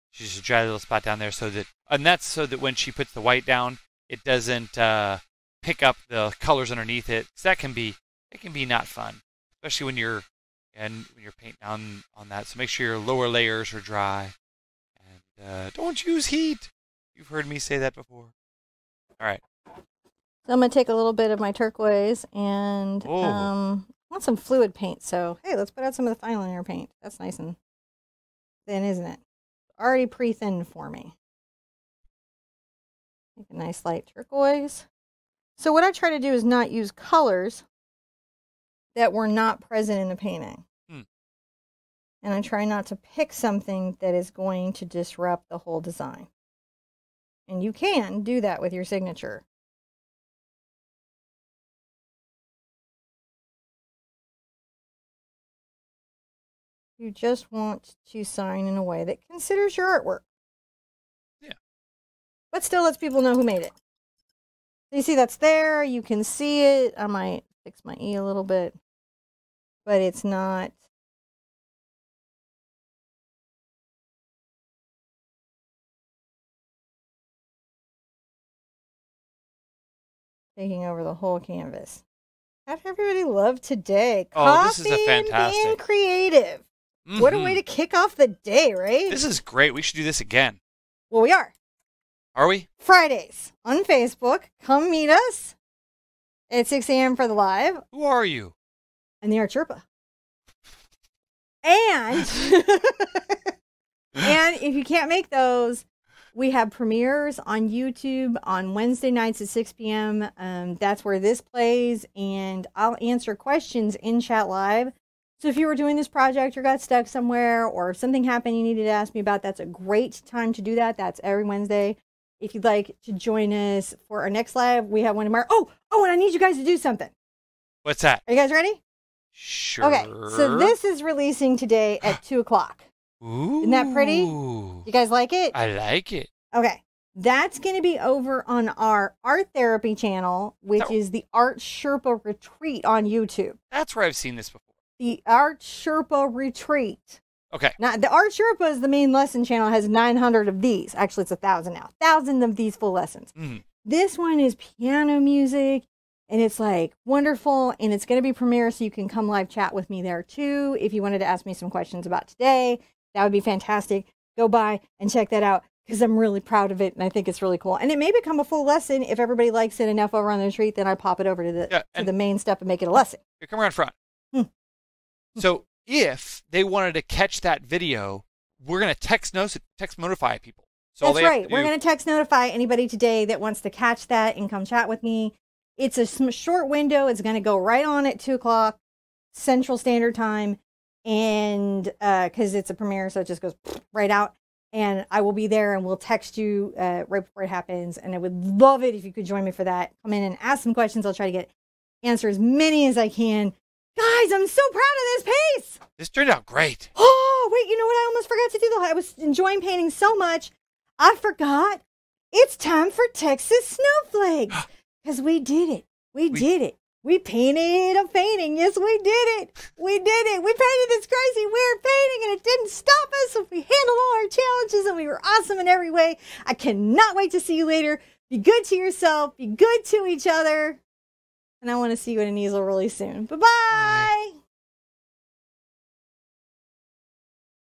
She should dry little spot down there so that, and that's so that when she puts the white down, it doesn't uh, pick up the colors underneath it. So that can be, it can be not fun, especially when you're, and when you're painting on on that. So make sure your lower layers are dry, and uh, don't use heat. You've heard me say that before. All right. So I'm gonna take a little bit of my turquoise and oh. um, I want some fluid paint. So hey, let's put out some of the fine liner paint. That's nice and thin, isn't it? Already pre-thinned for me. Make a nice light turquoise. So what I try to do is not use colors that were not present in the painting. Hmm. And I try not to pick something that is going to disrupt the whole design. And you can do that with your signature. You just want to sign in a way that considers your artwork. Yeah. But still lets people know who made it. You see that's there. You can see it. I might fix my E a little bit. But it's not. Taking over the whole canvas. How'd everybody love today? Oh, Coffee this is a fantastic. And being creative. Mm-hmm. What a way to kick off the day, right? This is great. We should do this again. Well, we are. Are we? Fridays on Facebook. Come meet us at six A M for the live. Who are you? And the Art Sherpa. And, and if you can't make those, we have premieres on YouTube on Wednesday nights at six P M Um, that's where this plays. And I'll answer questions in chat live. So if you were doing this project or got stuck somewhere or if something happened you needed to ask me about, that's a great time to do that. That's every Wednesday. If you'd like to join us for our next live, we have one tomorrow. Oh, oh, and I need you guys to do something. What's that? Are you guys ready? Sure. Okay, so this is releasing today at two o'clock. Ooh. Isn't that pretty? You guys like it? I like it. Okay, that's going to be over on our art therapy channel, which that... is the Art Sherpa Retreat on YouTube. That's where I've seen this before. The Art Sherpa Retreat. Okay. Now, the Art Sherpa is the main lesson channel. It has nine hundred of these. Actually, it's a thousand now. a thousand of these full lessons. Mm. This one is piano music, and it's, like, wonderful, and it's going to be premiere, so you can come live chat with me there, too. If you wanted to ask me some questions about today, that would be fantastic. Go by and check that out, because I'm really proud of it, and I think it's really cool. And it may become a full lesson. If everybody likes it enough over on the retreat, then I pop it over to the, yeah, to the main stuff and make it a lesson. You come around front. Hmm. So if they wanted to catch that video, we're going to text no text notify people. So that's right. We're going to text notify anybody today that wants to catch that and come chat with me. It's a short window. It's going to go right on at two o'clock Central Standard Time. And because uh, it's a premiere, so it just goes right out. And I will be there and we'll text you uh, right before it happens. And I would love it if you could join me for that. Come in and ask some questions. I'll try to get answer as many as I can. Guys, I'm so proud of this piece. This turned out great. Oh, wait, you know what? I almost forgot to do the I was enjoying painting so much. I forgot. It's time for Texas Snowflakes. Because we did it. We, we did it. We painted a painting. Yes, we did it. We did it. We painted this crazy, weird painting, and it didn't stop us. We handled all our challenges, and we were awesome in every way. I cannot wait to see you later. Be good to yourself. Be good to each other. And I want to see you in an easel really soon. Bye-bye.